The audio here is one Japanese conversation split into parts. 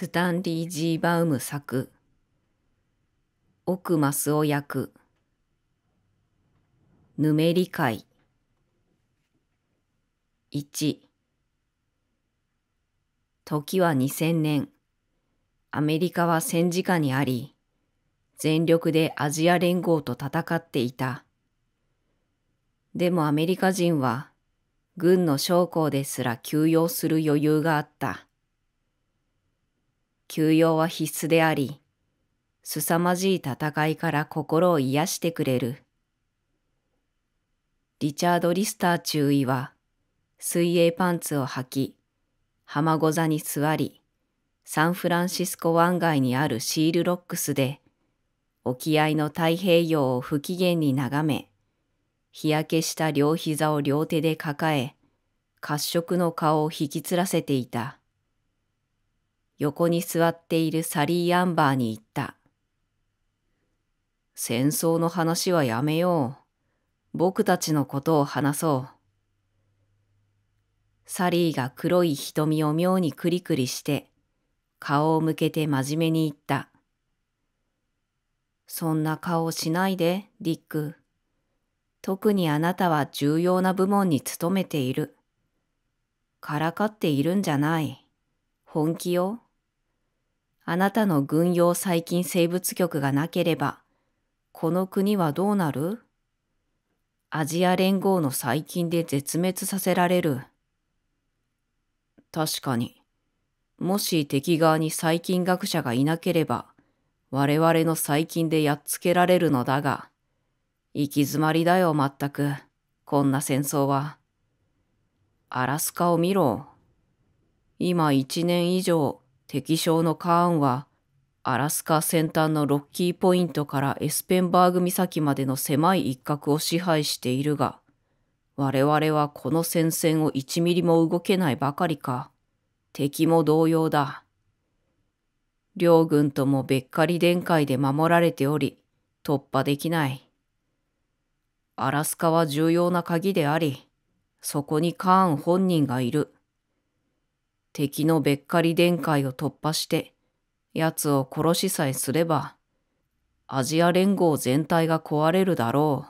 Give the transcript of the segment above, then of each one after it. スタンリー・G・バウム作、奥益男役、ぬめり会。1、時は2000年、アメリカは戦時下にあり、全力でアジア連合と戦っていた。でもアメリカ人は、軍の将校ですら休養する余裕があった。休養は必須であり、凄まじい戦いから心を癒してくれる。リチャード・リスター中尉は、水泳パンツを履き、浜ご座に座り、サンフランシスコ湾岸にあるシールロックスで、沖合の太平洋を不機嫌に眺め、日焼けした両膝を両手で抱え、褐色の顔を引きつらせていた。横に座っているサリー・アンバーに言った。戦争の話はやめよう。僕たちのことを話そう。サリーが黒い瞳を妙にクリクリして、顔を向けて真面目に言った。そんな顔をしないで、ディック。特にあなたは重要な部門に勤めている。からかっているんじゃない。本気よ。あなたの軍用細菌生物局がなければ、この国はどうなる？アジア連合の細菌で絶滅させられる。確かに、もし敵側に細菌学者がいなければ、我々の細菌でやっつけられるのだが、行き詰まりだよまったく、こんな戦争は。アラスカを見ろ。今1年以上、敵将のカーンは、アラスカ先端のロッキーポイントからエスペンバーグ岬までの狭い一角を支配しているが、我々はこの戦線を1ミリも動けないばかりか、敵も同様だ。両軍ともべっかり電界で守られており、突破できない。アラスカは重要な鍵であり、そこにカーン本人がいる。敵のべっかり電界を突破して、奴を殺しさえすれば、アジア連合全体が壊れるだろ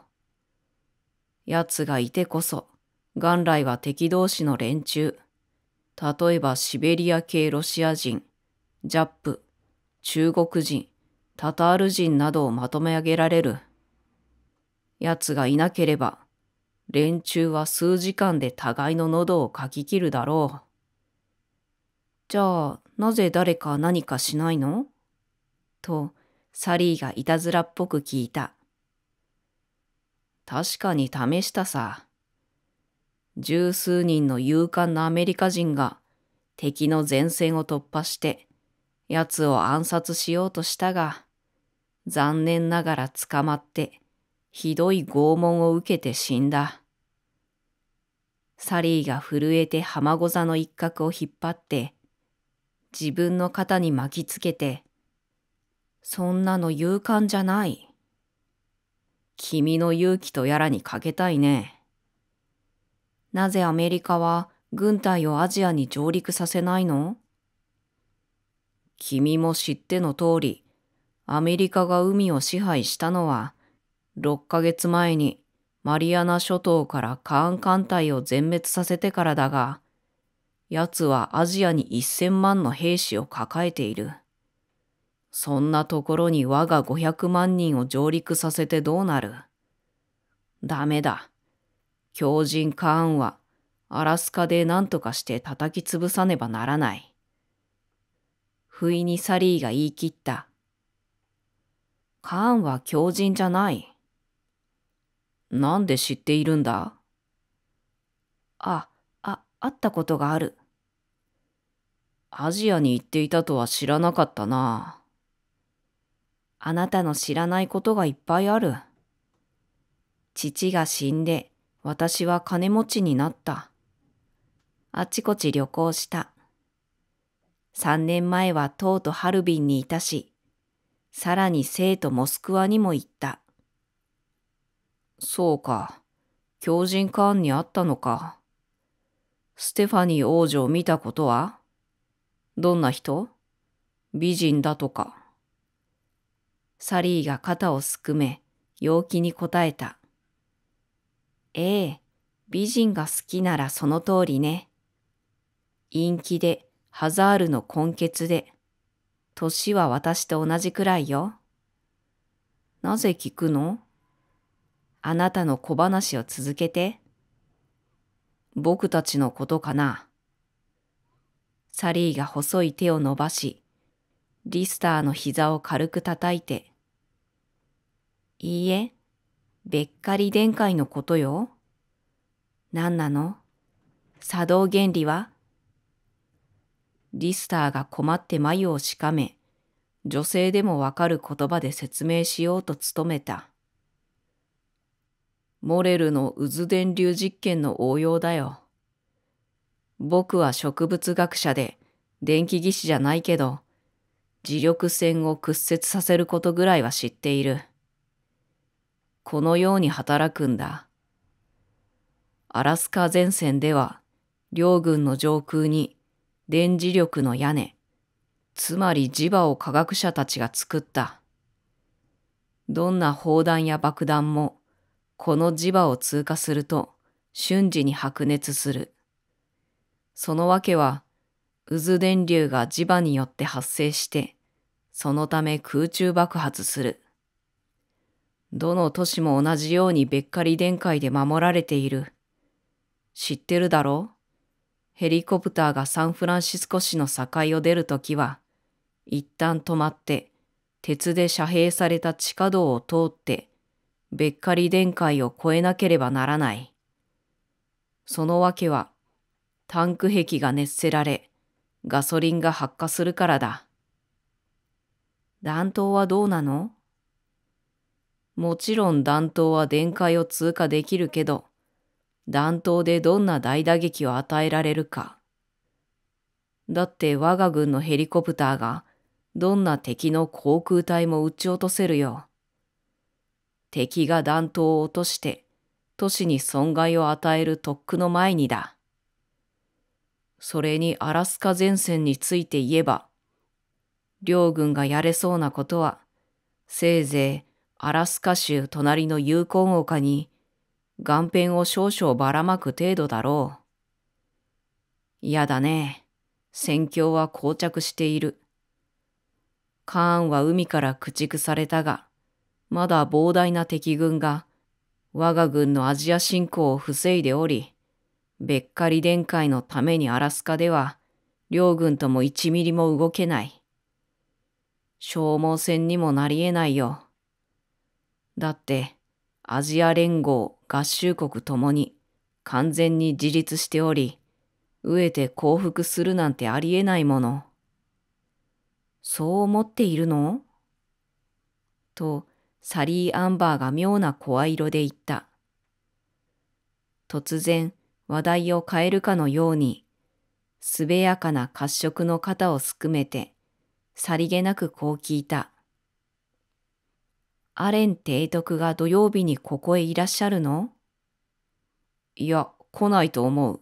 う。奴がいてこそ、元来は敵同士の連中、例えばシベリア系ロシア人、ジャップ、中国人、タタール人などをまとめ上げられる。奴がいなければ、連中は数時間で互いの喉をかき切るだろう。じゃあ、なぜ誰か何かしないの？と、サリーがいたずらっぽく聞いた。確かに試したさ。十数人の勇敢なアメリカ人が敵の前線を突破して、奴を暗殺しようとしたが、残念ながら捕まって、ひどい拷問を受けて死んだ。サリーが震えて浜ご座の一角を引っ張って、自分の肩に巻きつけて、そんなの勇敢じゃない。君の勇気とやらにかけたいね。なぜアメリカは軍隊をアジアに上陸させないの？君も知っての通り、アメリカが海を支配したのは、6ヶ月前にマリアナ諸島からカーン艦隊を全滅させてからだが、奴はアジアに1000万の兵士を抱えている。そんなところに我が500万人を上陸させてどうなる？ダメだ。強靭カーンはアラスカで何とかして叩き潰さねばならない。不意にサリーが言い切った。カーンは強靭じゃない。なんで知っているんだ？会ったことがある。アジアに行っていたとは知らなかったな。あなたの知らないことがいっぱいある。父が死んで私は金持ちになった。あちこち旅行した。3年前はとうとハルビンにいたし、さらに成都モスクワにも行った。そうか、強靭カーンに会ったのか。ステファニー王女を見たことは？どんな人？美人だとか。サリーが肩をすくめ、陽気に答えた。ええ、美人が好きならその通りね。陰気で、ハザールの根血で、年は私と同じくらいよ。なぜ聞くの？あなたの小話を続けて。僕たちのことかな。サリーが細い手を伸ばし、リスターの膝を軽く叩いて。いいえ、べっかり殿下のことよ。何なの？作動原理は？リスターが困って眉をしかめ、女性でもわかる言葉で説明しようと努めた。モレルの渦電流実験の応用だよ。僕は植物学者で電気技師じゃないけど、磁力線を屈折させることぐらいは知っている。このように働くんだ。アラスカ前線では、両軍の上空に電磁力の屋根、つまり磁場を科学者たちが作った。どんな砲弾や爆弾も、この磁場を通過すると瞬時に白熱する。そのわけは、渦電流が磁場によって発生して、そのため空中爆発する。どの都市も同じようにべっかり電界で守られている。知ってるだろう？ヘリコプターがサンフランシスコ市の境を出るときは、一旦止まって、鉄で遮蔽された地下道を通って、べっかり電界を越えなければならない。そのわけは、タンク壁が熱せられ、ガソリンが発火するからだ。弾頭はどうなの？もちろん弾頭は電界を通過できるけど、弾頭でどんな大打撃を与えられるか。だって我が軍のヘリコプターがどんな敵の航空隊も撃ち落とせるよ。敵が弾頭を落として都市に損害を与えるとっくの前にだ。それにアラスカ前線について言えば、両軍がやれそうなことは、せいぜいアラスカ州隣のユーコン丘に岩片を少々ばらまく程度だろう。嫌だね。戦況は膠着している。カーンは海から駆逐されたが、まだ膨大な敵軍が我が軍のアジア侵攻を防いでおり、べっかり電界のためにアラスカでは両軍とも1ミリも動けない。消耗戦にもなり得ないよ。だってアジア連合合衆国ともに完全に自立しており、飢えて降伏するなんてありえないもの。そう思っているの？とサリー・アンバーが妙な声色で言った。突然、話題を変えるかのように、すべやかな褐色の肩をすくめて、さりげなくこう聞いた。アレン提督が土曜日にここへいらっしゃるの？いや、来ないと思う。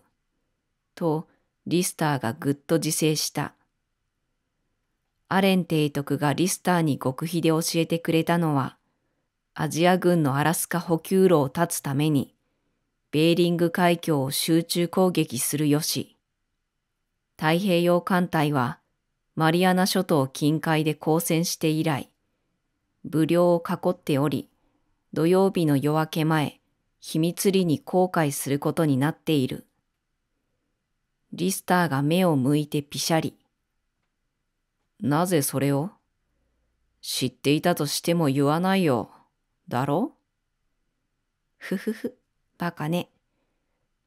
と、リスターがぐっと自制した。アレン提督がリスターに極秘で教えてくれたのは、アジア軍のアラスカ補給路を断つために、ベーリング海峡を集中攻撃するよし、太平洋艦隊はマリアナ諸島近海で交戦して以来、部領を囲っており、土曜日の夜明け前、秘密裏に航海することになっている。リスターが目を向いてぴしゃり。なぜそれを？知っていたとしても言わないよ。だろ？ふふふ。バカね。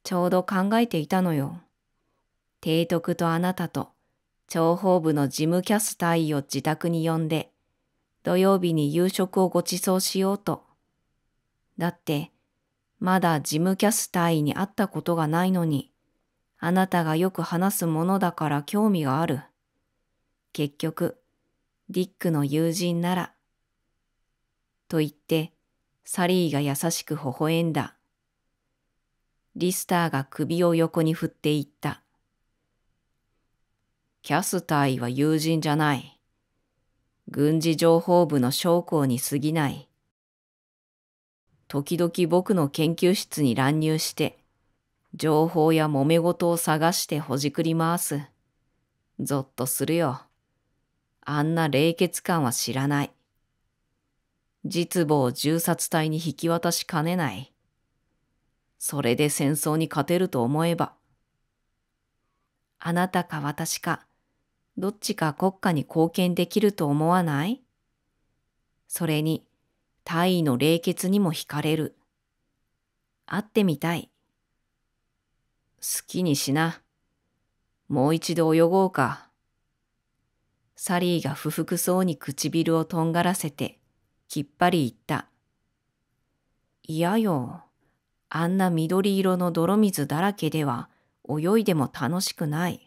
ちょうど考えていたのよ。提督とあなたと諜報部のジムキャス隊員を自宅に呼んで、土曜日に夕食をご馳走しようと。だって、まだジムキャス隊員に会ったことがないのに、あなたがよく話すものだから興味がある。結局、ディックの友人なら。と言って、サリーが優しく微笑んだ。リスターが首を横に振っていった。キャスターは友人じゃない。軍事情報部の将校に過ぎない。時々僕の研究室に乱入して、情報や揉め事を探してほじくり回す。ぞっとするよ。あんな冷血感は知らない。実母を銃殺隊に引き渡しかねない。それで戦争に勝てると思えば。あなたか私か、どっちか国家に貢献できると思わない？それに、大尉の冷血にも惹かれる。会ってみたい。好きにしな。もう一度泳ごうか。サリーが不服そうに唇をとんがらせて、きっぱり言った。いやよ。あんな緑色の泥水だらけでは泳いでも楽しくない。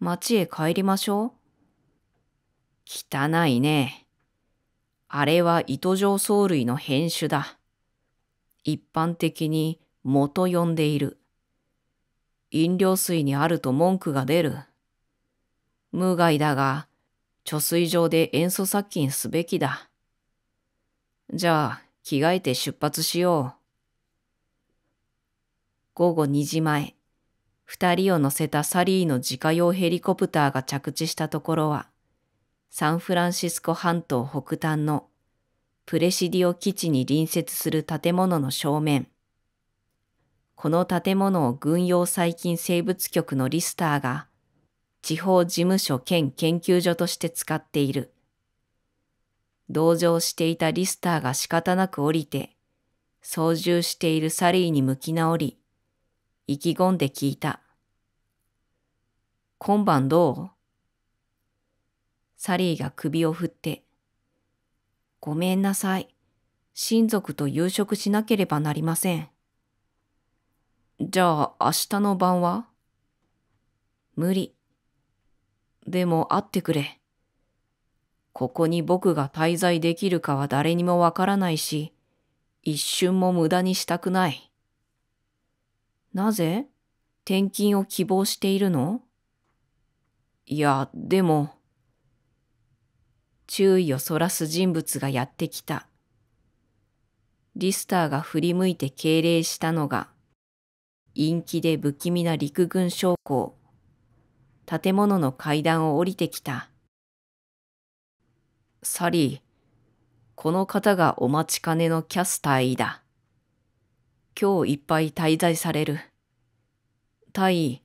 町へ帰りましょう。汚いね。あれは糸状藻類の変種だ。一般的に藻と呼んでいる。飲料水にあると文句が出る。無害だが、貯水場で塩素殺菌すべきだ。じゃあ、着替えて出発しよう。午後2時前、二人を乗せたサリーの自家用ヘリコプターが着地したところは、サンフランシスコ半島北端のプレシディオ基地に隣接する建物の正面。この建物を軍用細菌生物局のリスターが地方事務所兼研究所として使っている。同乗していたリスターが仕方なく降りて、操縦しているサリーに向き直り、意気込んで聞いた。今晩どう？サリーが首を振って、ごめんなさい。親族と夕食しなければなりません。じゃあ明日の晩は？無理。でも会ってくれ。ここに僕が滞在できるかは誰にもわからないし、一瞬も無駄にしたくない。なぜ？転勤を希望しているの？いや、でも。注意をそらす人物がやってきた。リスターが振り向いて敬礼したのが、陰気で不気味な陸軍将校。建物の階段を降りてきた。サリー、この方がお待ちかねのキャス隊員だ。今日いっぱい滞在される。大尉、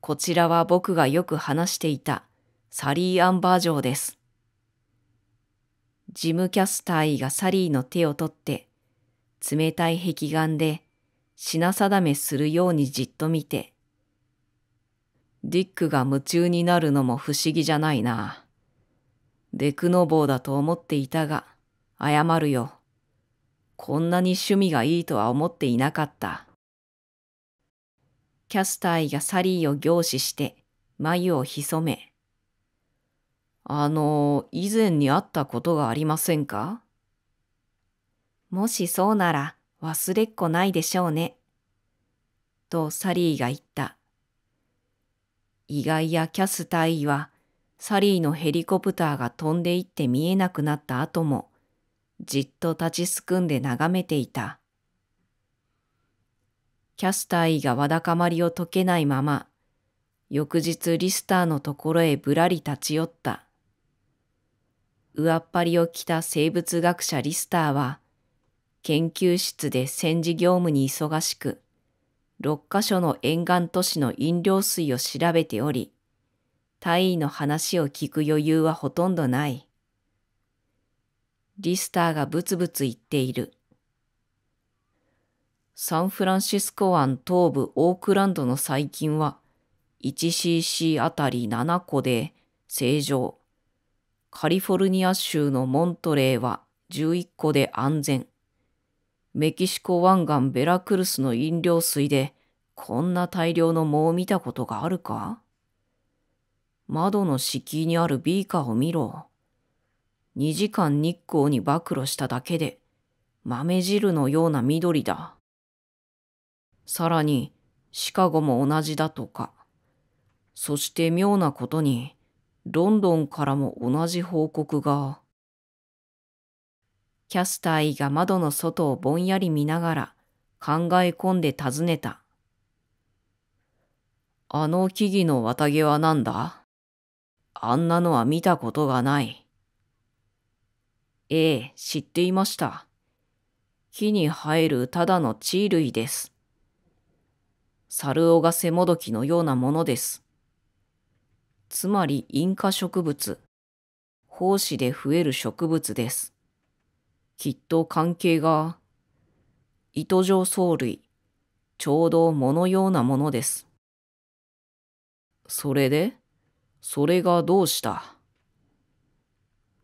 こちらは僕がよく話していたサリー・アンバー嬢です。ジムキャス大尉がサリーの手を取って、冷たい壁眼で品定めするようにじっと見て、ディックが夢中になるのも不思議じゃないな。デクノボーだと思っていたが、謝るよ。こんなに趣味がいいとは思っていなかった。キャスターがサリーを凝視して眉を潜め。以前に会ったことがありませんか？もしそうなら忘れっこないでしょうね。とサリーが言った。意外やキャスターはサリーのヘリコプターが飛んでいって見えなくなった後も、じっと立ちすくんで眺めていた。キャスターがわだかまりを解けないまま、翌日リスターのところへぶらり立ち寄った。上っ張りを着た生物学者リスターは、研究室で戦時業務に忙しく、6カ所の沿岸都市の飲料水を調べており、大尉の話を聞く余裕はほとんどない。リスターがブツブツ言っている。サンフランシスコ湾東部オークランドの細菌は 1cc あたり7個で正常。カリフォルニア州のモントレーは11個で安全。メキシコ湾岸ベラクルスの飲料水でこんな大量の藻を見たことがあるか？窓の敷居にあるビーカーを見ろ。2時間日光に暴露しただけで、豆汁のような緑だ。さらに、シカゴも同じだとか。そして妙なことに、ロンドンからも同じ報告が。キャスターイが窓の外をぼんやり見ながら考え込んで尋ねた。あの木々の綿毛はなんだ？あんなのは見たことがない。ええ、知っていました。木に生えるただの地衣類です。猿オガセモドキのようなものです。つまりインカ植物、胞子で増える植物です。きっと関係が、糸状藻類、ちょうど藻のようなものです。それで、それがどうした？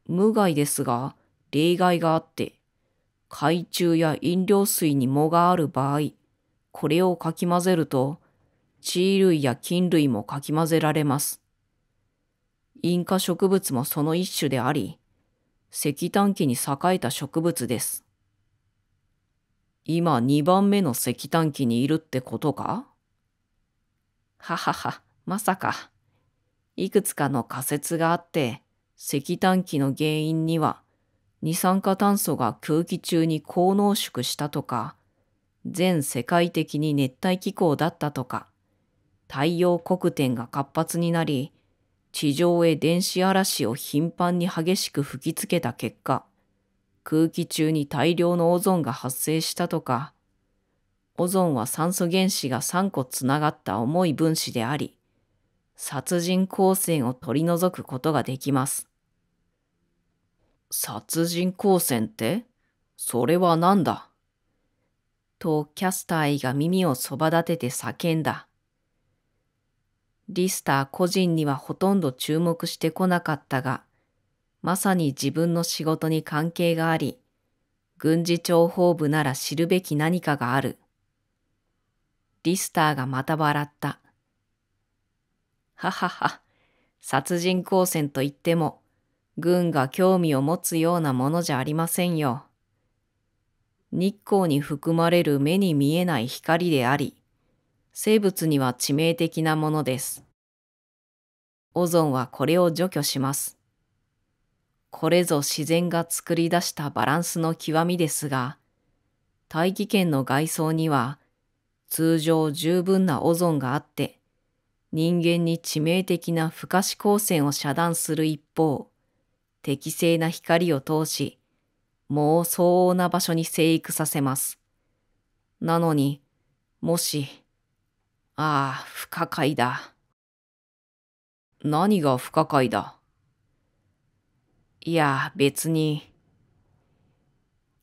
無害ですが、例外があって、海中や飲料水に藻がある場合、これをかき混ぜると、地衣類や菌類もかき混ぜられます。インカ植物もその一種であり、石炭紀に栄えた植物です。今2番目の石炭紀にいるってことか？ははは、まさか。いくつかの仮説があって、石炭紀の原因には、二酸化炭素が空気中に高濃縮したとか、全世界的に熱帯気候だったとか、太陽黒点が活発になり、地上へ電子嵐を頻繁に激しく吹きつけた結果、空気中に大量のオゾンが発生したとか、オゾンは酸素原子が3個つながった重い分子であり、殺人光線を取り除くことができます。殺人光線って、それは何だ？とキャスターイが耳をそば立てて叫んだ。リスター個人にはほとんど注目してこなかったが、まさに自分の仕事に関係があり、軍事諜報部なら知るべき何かがある。リスターがまた笑った。ははは、殺人光線といっても、軍が興味を持つようなものじゃありませんよ。日光に含まれる目に見えない光であり、生物には致命的なものです。オゾンはこれを除去します。これぞ自然が作り出したバランスの極みですが、大気圏の外層には通常十分なオゾンがあって、人間に致命的な不可視光線を遮断する一方、適正な光を通し、藻を相応な場所に生育させます。なのに、もし、ああ、不可解だ。何が不可解だ？いや、別に。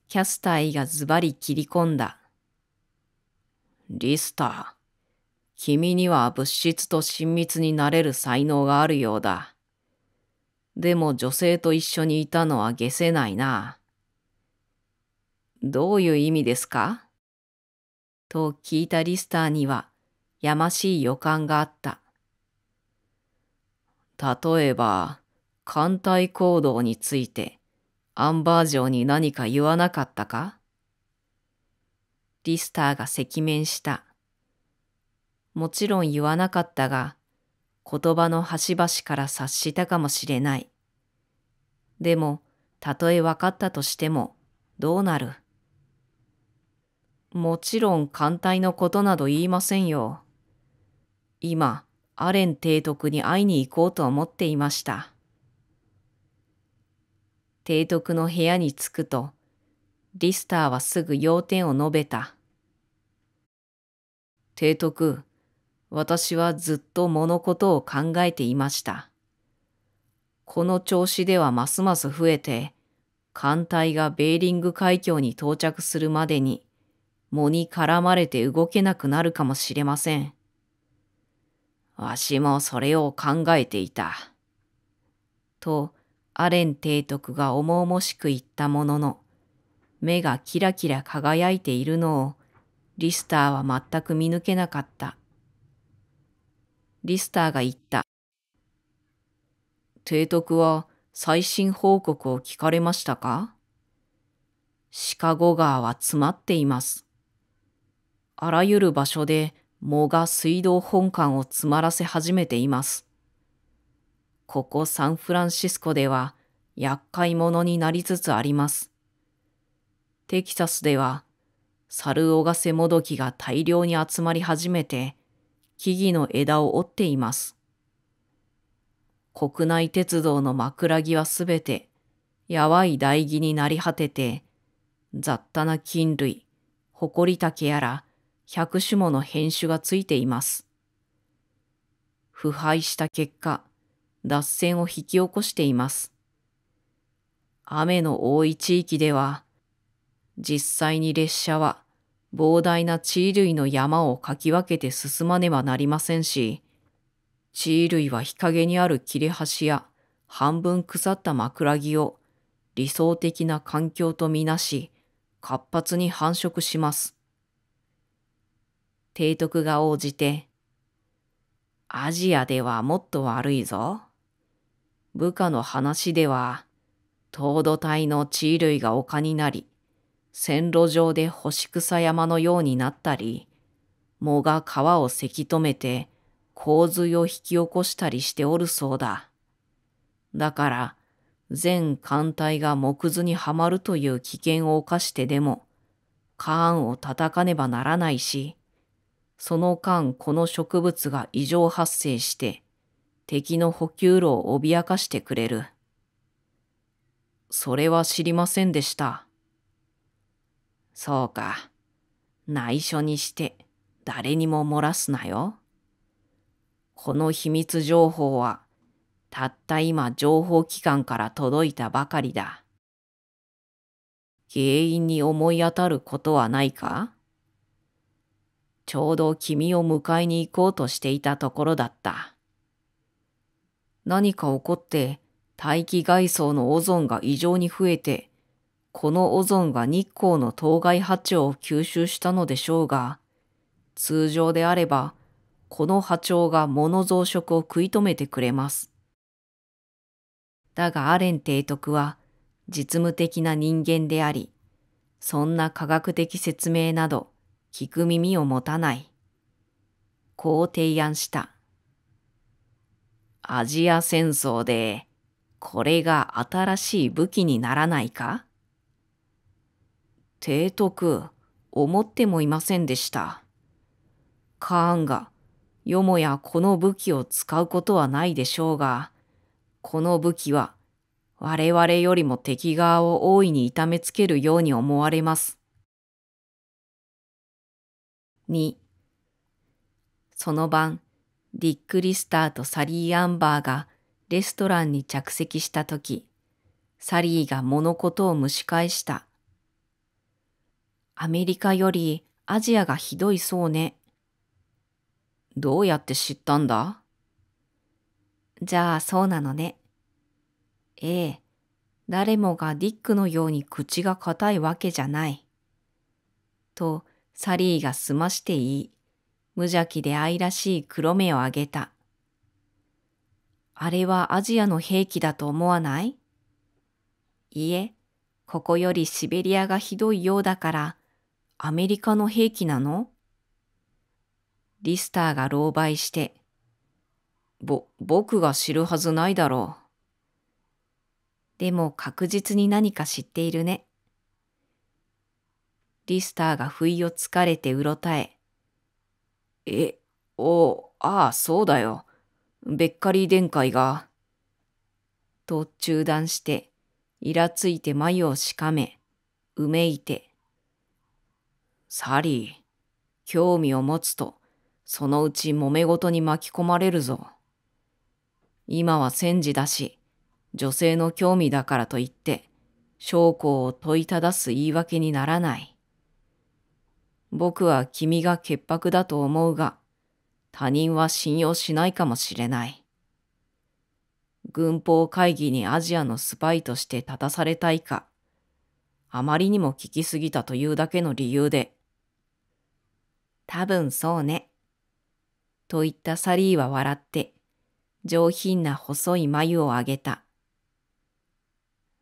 キャスターイがズバリ切り込んだ。リスター、君には物質と親密になれる才能があるようだ。でも女性と一緒にいたのは解せないな。どういう意味ですか？と聞いたリスターにはやましい予感があった。例えば、艦隊行動についてアンバー城に何か言わなかったか？リスターが赤面した。もちろん言わなかったが、言葉の端々から察したかもしれない。でも、たとえ分かったとしても、どうなる？もちろん艦隊のことなど言いませんよ。今、アレン提督に会いに行こうと思っていました。提督の部屋に着くと、リスターはすぐ要点を述べた。提督、私はずっと藻のことを考えていました。この調子ではますます増えて、艦隊がベーリング海峡に到着するまでに、藻に絡まれて動けなくなるかもしれません。わしもそれを考えていた。と、アレン提督が重々しく言ったものの、目がキラキラ輝いているのを、リスターは全く見抜けなかった。リスターが言った。提督は最新報告を聞かれましたか？シカゴ川は詰まっています。あらゆる場所で藻が水道本管を詰まらせ始めています。ここサンフランシスコでは厄介者になりつつあります。テキサスではサルオガセモドキが大量に集まり始めて木々の枝を折っています。国内鉄道の枕木はすべてやわい台木になり果てて雑多な菌類、ホコリタケやら100種もの変種がついています。腐敗した結果、脱線を引き起こしています。雨の多い地域では、実際に列車は膨大な地衣類の山をかき分けて進まねばなりませんし、地衣類は日陰にある切れ端や半分腐った枕木を理想的な環境とみなし、活発に繁殖します。提督が応じて、アジアではもっと悪いぞ。部下の話では、凍土帯の地衣類が丘になり、線路上で干し草山のようになったり、藻が川をせき止めて洪水を引き起こしたりしておるそうだ。だから、全艦隊が藻屑にはまるという危険を冒してでも、カーンを叩かねばならないし、その間この植物が異常発生して敵の補給路を脅かしてくれる。それは知りませんでした。そうか。内緒にして誰にも漏らすなよ。この秘密情報はたった今情報機関から届いたばかりだ。原因に思い当たることはないか？ちょうど君を迎えに行こうとしていたところだった。何か起こって大気外層のオゾンが異常に増えて、このオゾンが日光の当該波長を吸収したのでしょうが、通常であればこの波長が藻の増殖を食い止めてくれます。だがアレン提督は実務的な人間であり、そんな科学的説明など、聞く耳を持たない。こう提案した。アジア戦争で、これが新しい武器にならないか？提督、思ってもいませんでした。カーンが、よもやこの武器を使うことはないでしょうが、この武器は、我々よりも敵側を大いに痛めつけるように思われます。2. その晩、ディック・リスターとサリー・アンバーがレストランに着席したとき、サリーが物事を蒸し返した。アメリカよりアジアがひどいそうね。どうやって知ったんだ？じゃあそうなのね。ええ、誰もがディックのように口が硬いわけじゃない。と、サリーが済まして言い、無邪気で愛らしい黒目をあげた。あれはアジアの兵器だと思わない？いいえ、ここよりシベリアがひどいようだから、アメリカの兵器なの？リスターが狼狽して、僕が知るはずないだろう。でも確実に何か知っているね。リスターが不意をつかれてうろたえ。ああ、そうだよ。ベッカリー殿下が。と中断して、イラついて眉をしかめ、うめいて。サリー、興味を持つと、そのうち揉め事に巻き込まれるぞ。今は戦時だし、女性の興味だからといって、将校を問いただす言い訳にならない。僕は君が潔白だと思うが、他人は信用しないかもしれない。軍法会議にアジアのスパイとして立たされたいか、あまりにも聞きすぎたというだけの理由で。多分そうね。と言ったサリーは笑って、上品な細い眉を上げた。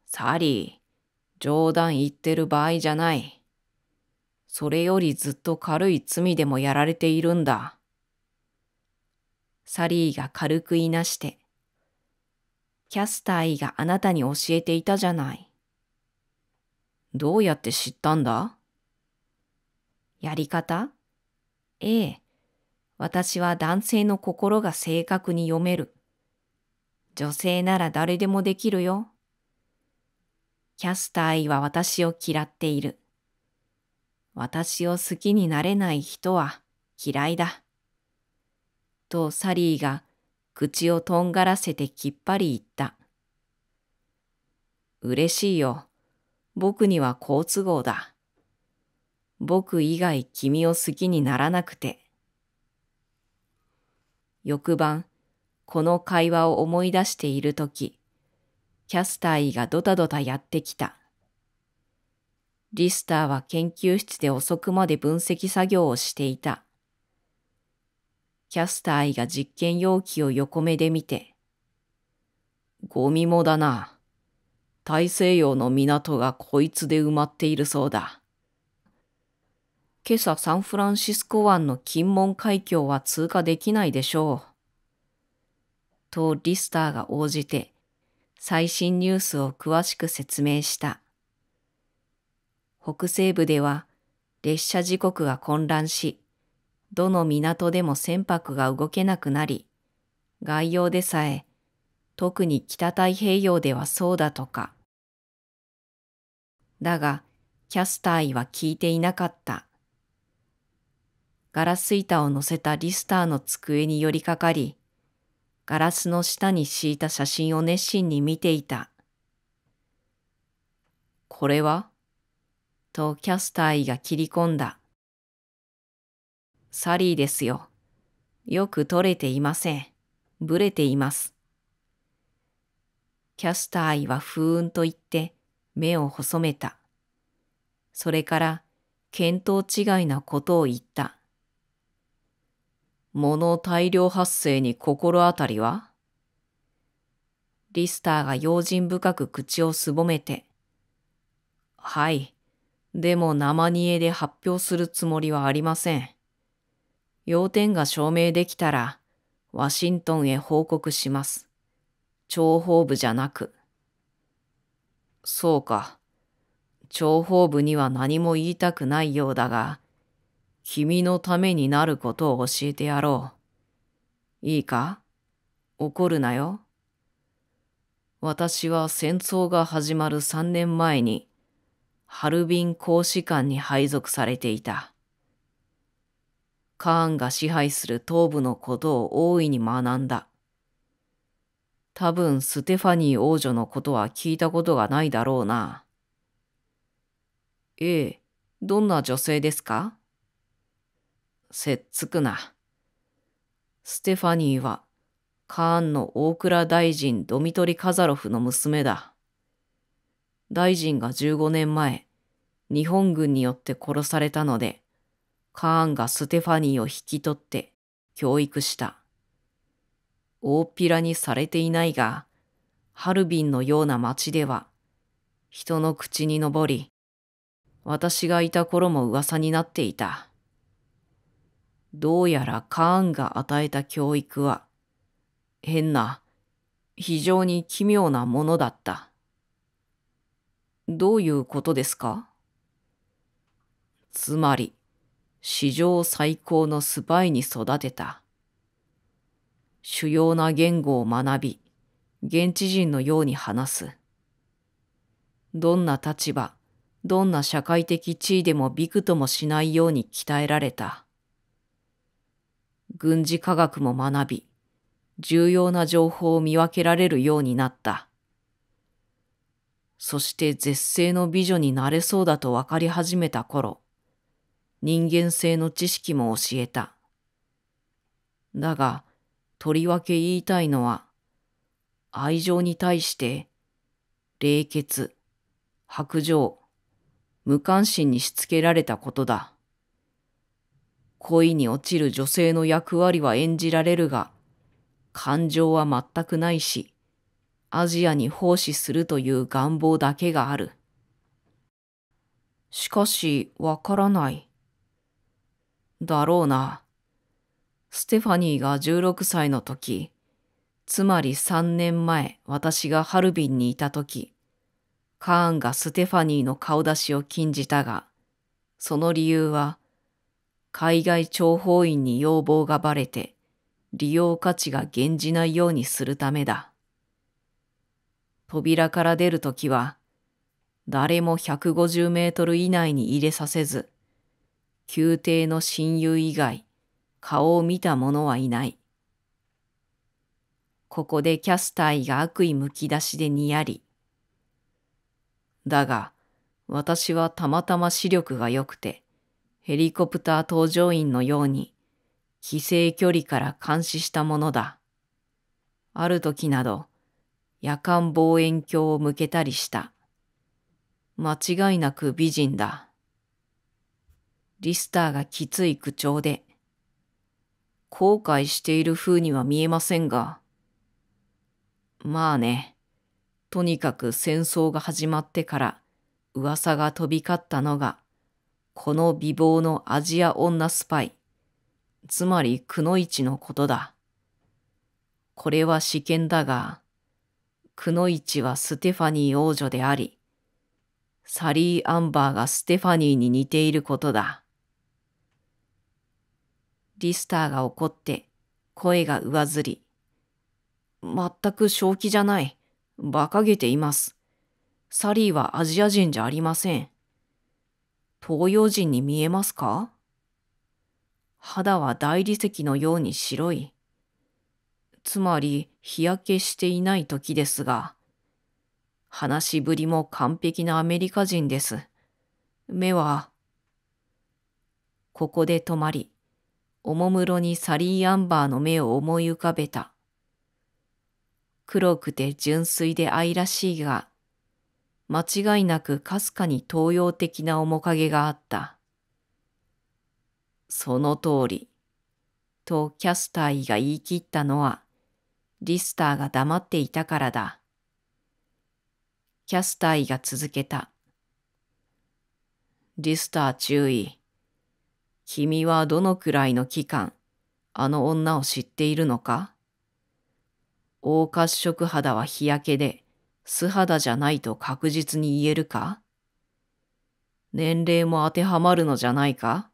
サリー、冗談言ってる場合じゃない。それよりずっと軽い罪でもやられているんだ。サリーが軽くいなして、キャスター E があなたに教えていたじゃない。どうやって知ったんだ？やり方？ A、私は男性の心が正確に読める。女性なら誰でもできるよ。キャスター E は私を嫌っている。私を好きになれない人は嫌いだ。とサリーが口をとんがらせてきっぱり言った。嬉しいよ。僕には好都合だ。僕以外君を好きにならなくて。翌晩、この会話を思い出しているとき、キャスター E がドタドタやってきた。リスターは研究室で遅くまで分析作業をしていた。キャスター E が実験容器を横目で見て、ゴミもだな。大西洋の港がこいつで埋まっているそうだ。今朝サンフランシスコ湾の金門海峡は通過できないでしょう。とリスターが応じて、最新ニュースを詳しく説明した。北西部では列車時刻が混乱し、どの港でも船舶が動けなくなり、外洋でさえ、特に北太平洋ではそうだとか。だが、キャスター E は聞いていなかった。ガラス板を乗せたリスターの机に寄りかかり、ガラスの下に敷いた写真を熱心に見ていた。これは？とキャスター E が切り込んだ。サリーですよ。よく取れていません。ぶれています。キャスター E はふーんと言って目を細めた。それから見当違いなことを言った。物大量発生に心当たりは？リスターが用心深く口をすぼめて。はい。でも生煮えで発表するつもりはありません。要点が証明できたら、ワシントンへ報告します。諜報部じゃなく。そうか。諜報部には何も言いたくないようだが、君のためになることを教えてやろう。いいか？怒るなよ。私は戦争が始まる3年前に、ハルビン公使館に配属されていた。カーンが支配する東部のことを大いに学んだ。多分ステファニー王女のことは聞いたことがないだろうな。ええ、どんな女性ですか？せっつくな。ステファニーはカーンの大蔵大臣ドミトリ・カザロフの娘だ。大臣が15年前、日本軍によって殺されたので、カーンがステファニーを引き取って教育した。大っぴらにされていないが、ハルビンのような町では、人の口に上り、私がいた頃も噂になっていた。どうやらカーンが与えた教育は、変な、非常に奇妙なものだった。どういうことですか？つまり、史上最高のスパイに育てた。主要な言語を学び、現地人のように話す。どんな立場、どんな社会的地位でもびくともしないように鍛えられた。軍事科学も学び、重要な情報を見分けられるようになった。そして絶世の美女になれそうだと分かり始めた頃、人間性の知識も教えた。だが、とりわけ言いたいのは、愛情に対して、冷血、薄情、無関心にしつけられたことだ。恋に落ちる女性の役割は演じられるが、感情は全くないし、アジアに奉仕するという願望だけがある。しかし、わからない。だろうな。ステファニーが16歳の時、つまり3年前、私がハルビンにいた時、カーンがステファニーの顔出しを禁じたが、その理由は、海外諜報員に要望がばれて、利用価値が減じないようにするためだ。扉から出るときは、誰も150メートル以内に入れさせず、宮廷の親友以外、顔を見た者はいない。ここでキャスターが悪意むき出しでにやり。だが、私はたまたま視力が良くて、ヘリコプター搭乗員のように、規制距離から監視したものだ。ある時など、夜間望遠鏡を向けたりした。間違いなく美人だ。リスターがきつい口調で、後悔している風には見えませんが、まあね、とにかく戦争が始まってから噂が飛び交ったのが、この美貌のアジア女スパイ、つまりくノ一のことだ。これは私見だが、くノ一はステファニー王女であり、サリー・アンバーがステファニーに似ていることだ。リスターが怒って声が上ずり、全く正気じゃない。馬鹿げています。サリーはアジア人じゃありません。東洋人に見えますか？肌は大理石のように白い。つまり日焼けしていない時ですが、話しぶりも完璧なアメリカ人です。目は、ここで止まり、おもむろにサリー・アンバーの目を思い浮かべた。黒くて純粋で愛らしいが、間違いなくかすかに東洋的な面影があった。その通り、とキャスターが言い切ったのは、リスターが黙っていたからだ。キャスターが続けた。リスター注意。君はどのくらいの期間、あの女を知っているのか？黄褐色肌は日焼けで、素肌じゃないと確実に言えるか？年齢も当てはまるのじゃないか？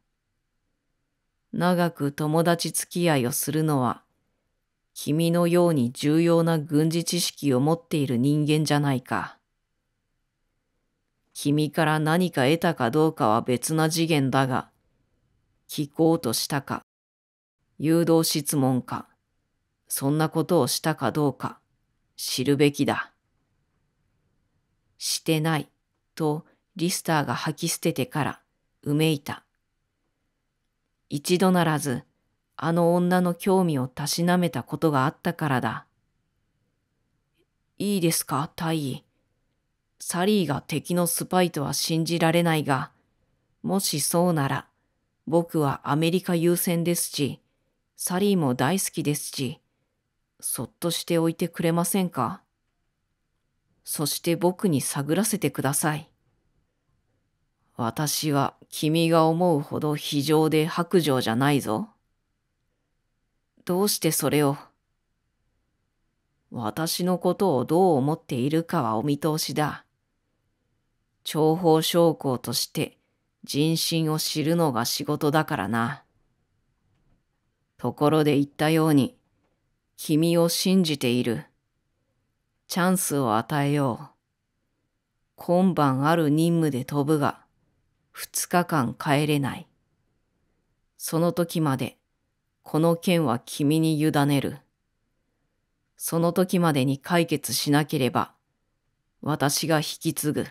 長く友達付き合いをするのは、君のように重要な軍事知識を持っている人間じゃないか。君から何か得たかどうかは別な次元だが、聞こうとしたか、誘導質問か、そんなことをしたかどうか、知るべきだ。してない、とリスターが吐き捨ててから、うめいた。一度ならず、あの女の興味をたしなめたことがあったからだ。いいですか、大尉。サリーが敵のスパイとは信じられないが、もしそうなら、僕はアメリカ優先ですし、サリーも大好きですし、そっとしておいてくれませんか？そして僕に探らせてください。私は君が思うほど非情で薄情じゃないぞ。どうしてそれを？私のことをどう思っているかはお見通しだ。諜報将校として人心を知るのが仕事だからな。ところで言ったように、君を信じている。チャンスを与えよう。今晩ある任務で飛ぶが、2日間帰れない。その時まで、この件は君に委ねる。その時までに解決しなければ、私が引き継ぐ。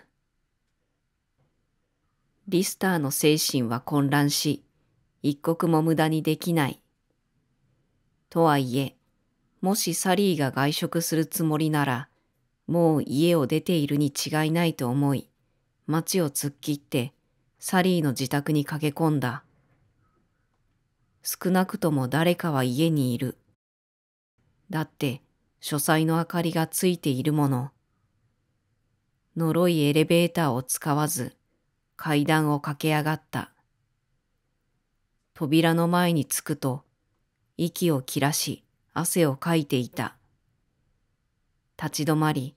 リスターの精神は混乱し、一刻も無駄にできない。とはいえ、もしサリーが外食するつもりなら、もう家を出ているに違いないと思い、街を突っ切ってサリーの自宅に駆け込んだ。少なくとも誰かは家にいる。だって、書斎の明かりがついているもの。呪いエレベーターを使わず、階段を駆け上がった。扉の前に着くと、息を切らし、汗をかいていた。立ち止まり、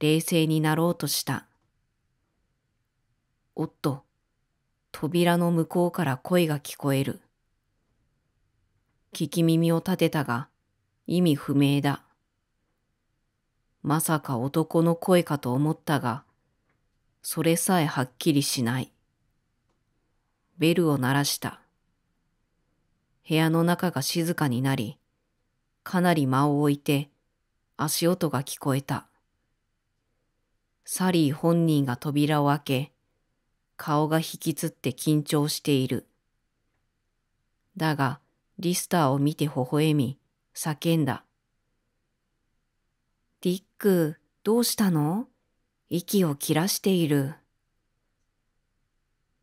冷静になろうとした。おっと、扉の向こうから声が聞こえる。聞き耳を立てたが、意味不明だ。まさか男の声かと思ったが、それさえはっきりしない。ベルを鳴らした。部屋の中が静かになり、かなり間を置いて足音が聞こえた。サリー本人が扉を開け、顔が引きつって緊張している。だが、リスターを見て微笑み、叫んだ。ディック、どうしたの？息を切らしている。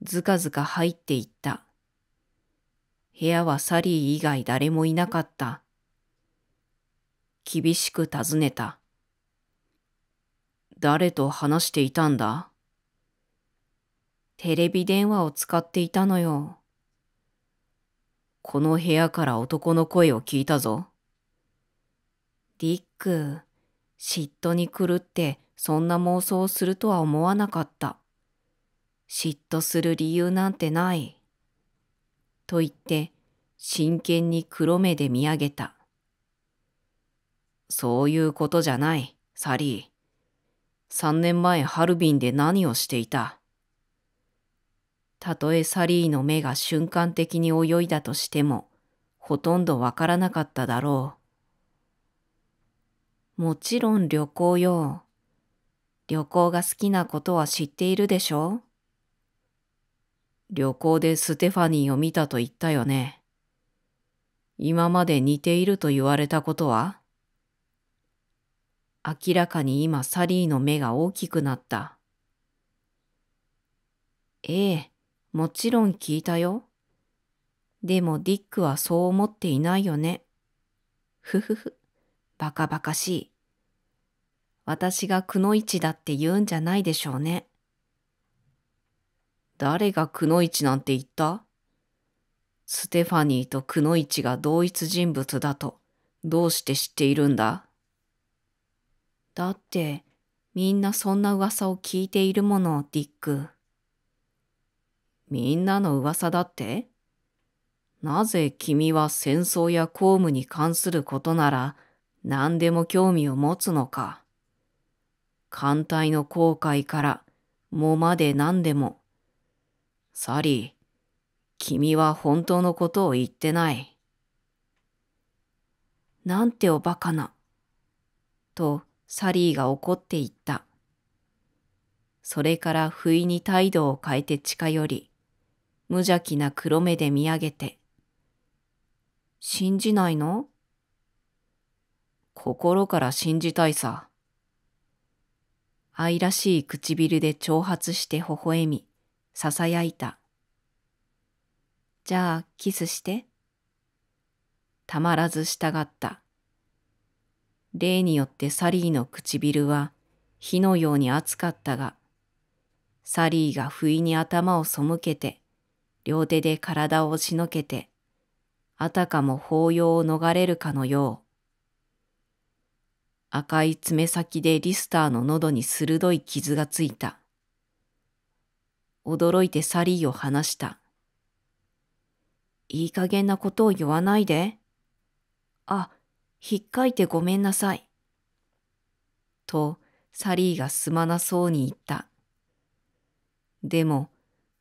ずかずか入っていった。部屋はサリー以外誰もいなかった。厳しく尋ねた。誰と話していたんだ？テレビ電話を使っていたのよ。この部屋から男の声を聞いたぞ。ディック。嫉妬に狂ってそんな妄想をするとは思わなかった。嫉妬する理由なんてない。と言って真剣に黒目で見上げた。そういうことじゃない、サリー。3年前ハルビンで何をしていた？たとえサリーの目が瞬間的に泳いだとしても、ほとんどわからなかっただろう。もちろん旅行よ。旅行が好きなことは知っているでしょ？旅行でステファニーを見たと言ったよね。今まで似ていると言われたことは？明らかに今サリーの目が大きくなった。ええ、もちろん聞いたよ。でもディックはそう思っていないよね。ふふふ。バカバカしい。私がくのいちだって言うんじゃないでしょうね。誰がくのいちなんて言った？ステファニーとくのいちが同一人物だとどうして知っているんだ？だってみんなそんな噂を聞いているもの、ディック。みんなの噂だって？なぜ君は戦争や公務に関することなら何でも興味を持つのか。艦隊の航海から藻まで何でも。サリー、君は本当のことを言ってない。なんておバカな。とサリーが怒って言った。それから不意に態度を変えて近寄り、無邪気な黒目で見上げて。信じないの？心から信じたいさ。愛らしい唇で挑発して微笑み、ささやいた。じゃあ、キスして。たまらず従った。例によってサリーの唇は火のように熱かったが、サリーが不意に頭を背けて、両手で体を押しのけて、あたかも抱擁を逃れるかのよう、赤い爪先でリスターの喉に鋭い傷がついた。驚いてサリーを離した。いい加減なことを言わないで。あ、ひっかいてごめんなさい。と、サリーがすまなそうに言った。でも、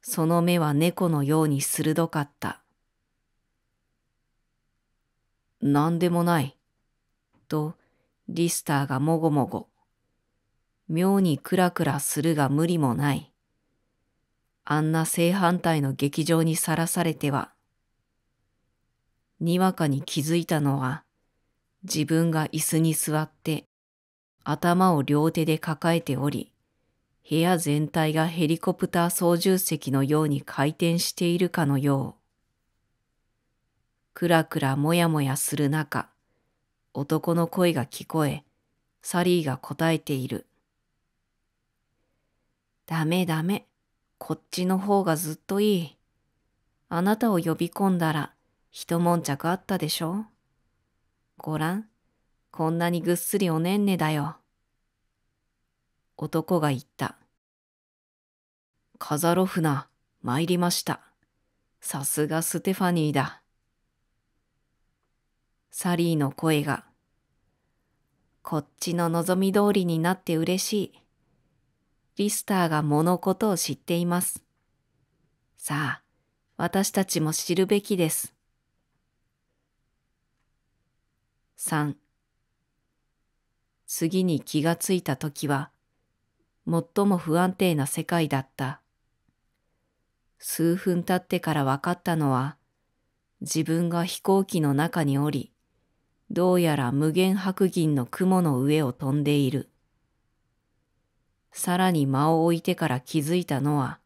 その目は猫のように鋭かった。なんでもない。と、リスターがもごもご。妙にクラクラするが無理もない。あんな正反対の劇場にさらされては。にわかに気づいたのは、自分が椅子に座って、頭を両手で抱えており、部屋全体がヘリコプター操縦席のように回転しているかのよう。クラクラもやもやする中、男の声が聞こえ、サリーが答えている。ダメダメ、こっちの方がずっといい。あなたを呼び込んだら、一悶着あったでしょ？ごらん、こんなにぐっすりおねんねだよ。男が言った。カザロフナ、参りました。さすがステファニーだ。サリーの声が、こっちの望み通りになって嬉しい。リスターが物事を知っています。さあ、私たちも知るべきです。3、次に気がついた時は、最も不安定な世界だった。数分経ってから分かったのは、自分が飛行機の中におり、どうやら無限白銀の雲の上を飛んでいる。さらに間を置いてから気づいたのは、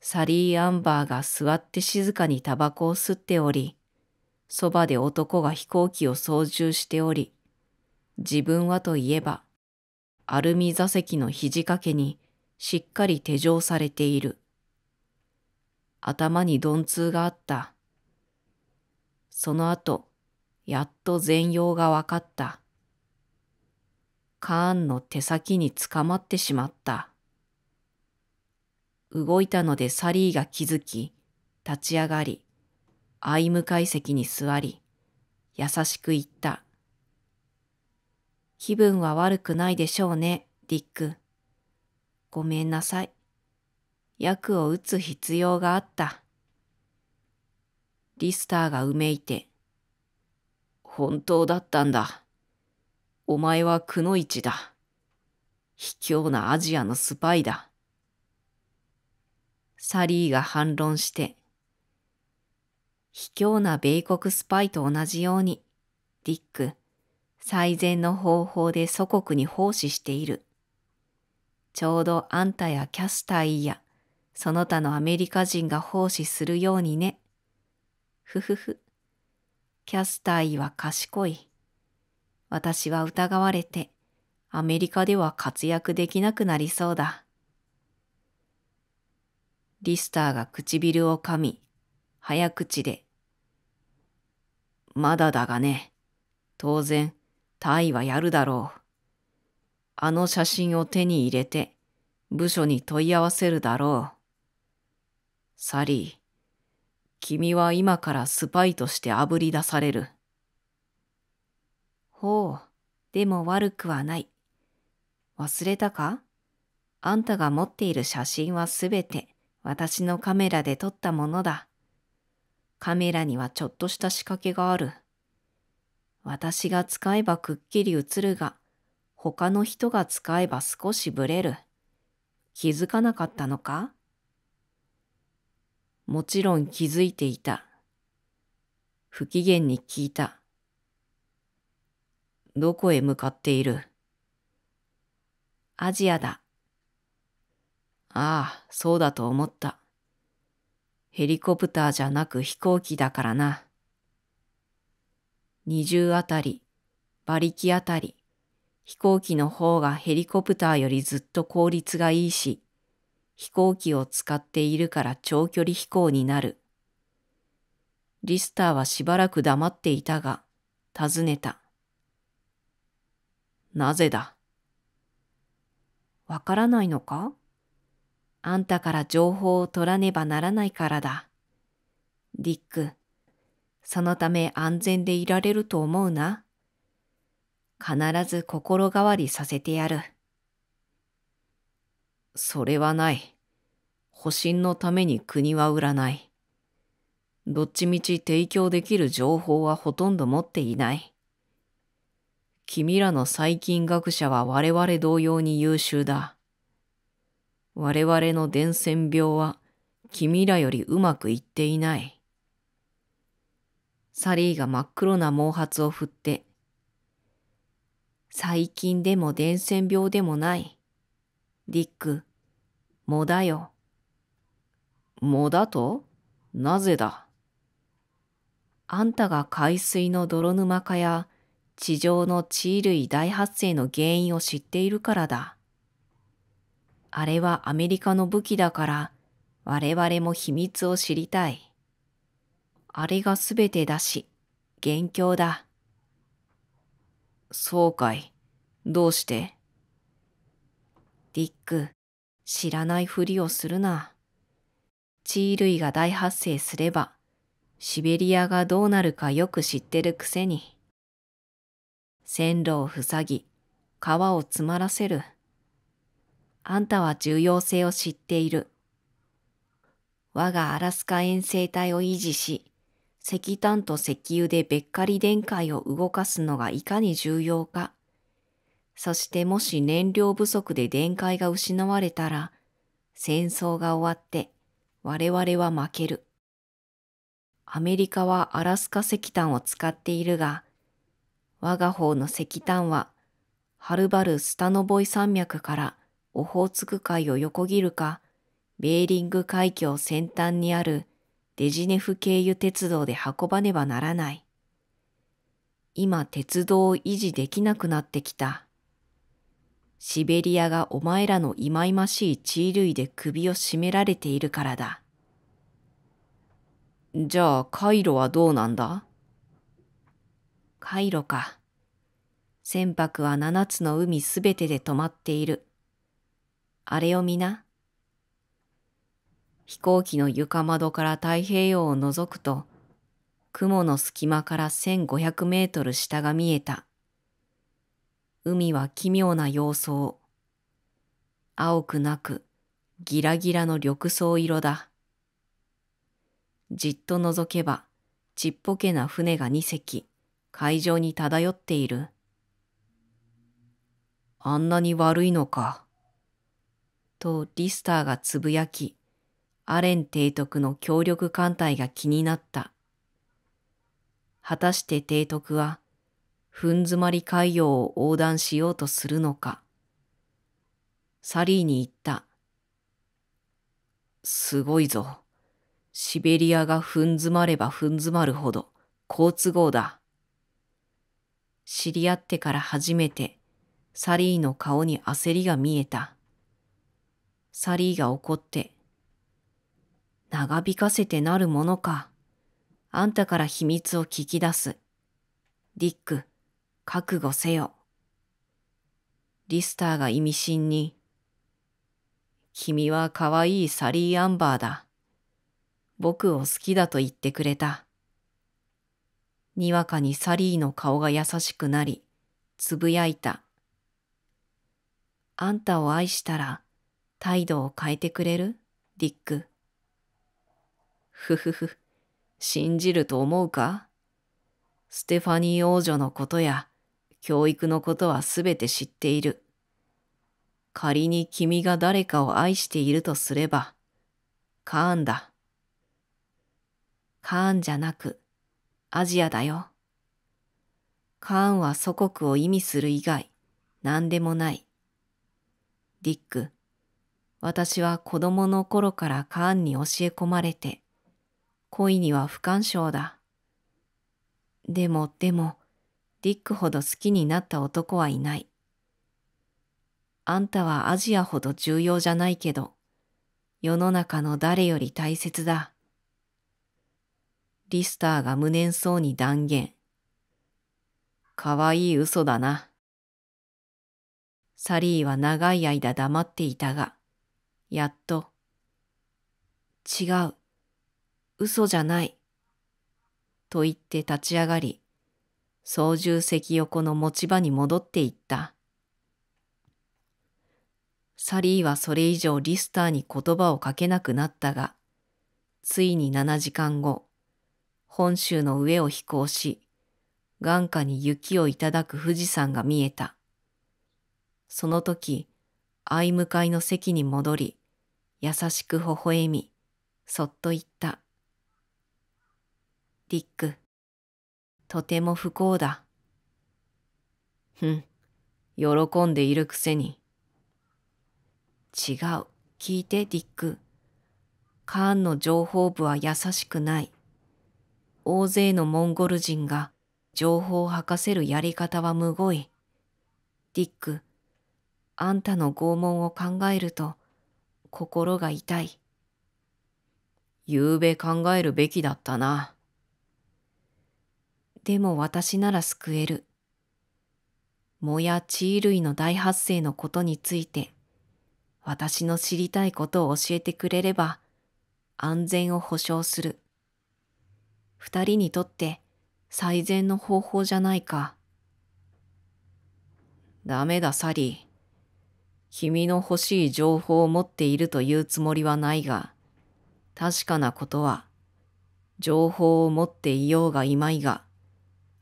サリー・アンバーが座って静かにタバコを吸っており、そばで男が飛行機を操縦しており、自分はといえば、アルミ座席の肘掛けにしっかり手錠されている。頭に鈍痛があった。その後、やっと全容がわかった。カーンの手先につかまってしまった。動いたのでサリーが気づき、立ち上がり、相向かい席に座り、優しく言った。気分は悪くないでしょうね、ディック。ごめんなさい。役を打つ必要があった。リスターがうめいて、本当だったんだ。お前はくノ一だ。卑怯なアジアのスパイだ。サリーが反論して、卑怯な米国スパイと同じように、ディック、最善の方法で祖国に奉仕している。ちょうどあんたやキャスターや、その他のアメリカ人が奉仕するようにね。ふふふ。キャスターは賢い。私は疑われて、アメリカでは活躍できなくなりそうだ。リスターが唇を噛み、早口で。まだだがね。当然、タイはやるだろう。あの写真を手に入れて、部署に問い合わせるだろう。サリー。君は今からスパイとしてあぶり出される。ほう、でも悪くはない。忘れたか？あんたが持っている写真はすべて私のカメラで撮ったものだ。カメラにはちょっとした仕掛けがある。私が使えばくっきり映るが、他の人が使えば少しブレる。気づかなかったのか？もちろん気づいていた。不機嫌に聞いた。どこへ向かっている？アジアだ。ああ、そうだと思った。ヘリコプターじゃなく飛行機だからな。20あたり、馬力あたり、飛行機の方がヘリコプターよりずっと効率がいいし、飛行機を使っているから長距離飛行になる。リスターはしばらく黙っていたが、尋ねた。なぜだ？わからないのか？あんたから情報を取らねばならないからだ。ディック、そのため安全でいられると思うな。必ず心変わりさせてやる。それはない。保身のために国は売らない。どっちみち提供できる情報はほとんど持っていない。君らの細菌学者は我々同様に優秀だ。我々の伝染病は君らよりうまくいっていない。サリーが真っ黒な毛髪を振って、細菌でも伝染病でもない。ディック、藻だよ。藻だと？なぜだ？あんたが海水の泥沼化や地上の地衣類大発生の原因を知っているからだ。あれはアメリカの武器だから我々も秘密を知りたい。あれがすべてだし、元凶だ。そうかい。どうして？ディック、知らないふりをするな。地衣類が大発生すれば、シベリアがどうなるかよく知ってるくせに。線路を塞ぎ、川を詰まらせる。あんたは重要性を知っている。我がアラスカ遠征隊を維持し、石炭と石油でべっかり電解を動かすのがいかに重要か。そしてもし燃料不足で電解が失われたら、戦争が終わって我々は負ける。アメリカはアラスカ石炭を使っているが、我が方の石炭は、はるばるスタノボイ山脈からオホーツク海を横切るか、ベーリング海峡先端にあるデジネフ経由鉄道で運ばねばならない。今鉄道を維持できなくなってきた。シベリアがお前らの忌々しい地衣類で首を絞められているからだ。じゃあカイロはどうなんだ？カイロか。船舶は7つの海すべてで止まっている。あれを見な。飛行機の床窓から太平洋を覗くと、雲の隙間から1500メートル下が見えた。海は奇妙な様相。青くなく、ギラギラの緑藻色だ。じっと覗けば、ちっぽけな船が2隻、海上に漂っている。あんなに悪いのか。とリスターがつぶやき、アレン提督の協力艦隊が気になった。果たして提督は、ふんづまり海洋を横断しようとするのか。サリーに言った。すごいぞ。シベリアがふんづまればふんづまるほど、好都合だ。知り合ってから初めて、サリーの顔に焦りが見えた。サリーが怒って、長引かせてなるものか。あんたから秘密を聞き出す。ディック、覚悟せよ。リスターが意味深に、君はかわいいサリー・アンバーだ。僕を好きだと言ってくれた。にわかにサリーの顔が優しくなり、つぶやいた。あんたを愛したら、態度を変えてくれる？ディック。ふふふ、信じると思うか？ステファニー王女のことや教育のことはすべて知っている。仮に君が誰かを愛しているとすれば、カーンだ。カーンじゃなく、アジアだよ。カーンは祖国を意味する以外、何でもない。ディック、私は子供の頃からカーンに教え込まれて、恋には不干渉だ。でも、ディックほど好きになった男はいない。あんたはアジアほど重要じゃないけど、世の中の誰より大切だ。リスターが無念そうに断言。かわいい嘘だな。サリーは長い間黙っていたが、やっと、違う、嘘じゃない、と言って立ち上がり、操縦席横の持ち場に戻っていった。サリーはそれ以上リスターに言葉をかけなくなったが、ついに7時間後、本州の上を飛行し、眼下に雪をいただく富士山が見えた。その時、相向かいの席に戻り、優しく微笑み、そっと言った。ディック、とても不幸だ。喜んでいるくせに。違う、聞いてディック。カーンの情報部は優しくない。大勢のモンゴル人が情報を吐かせるやり方はむごい。ディック、あんたの拷問を考えると心が痛い。ゆうべ考えるべきだったな。でも私なら救える。藻や地衣類の大発生のことについて、私の知りたいことを教えてくれれば、安全を保証する。二人にとって最善の方法じゃないか。ダメだ、サリー。君の欲しい情報を持っているというつもりはないが、確かなことは、情報を持っていようがいまいが、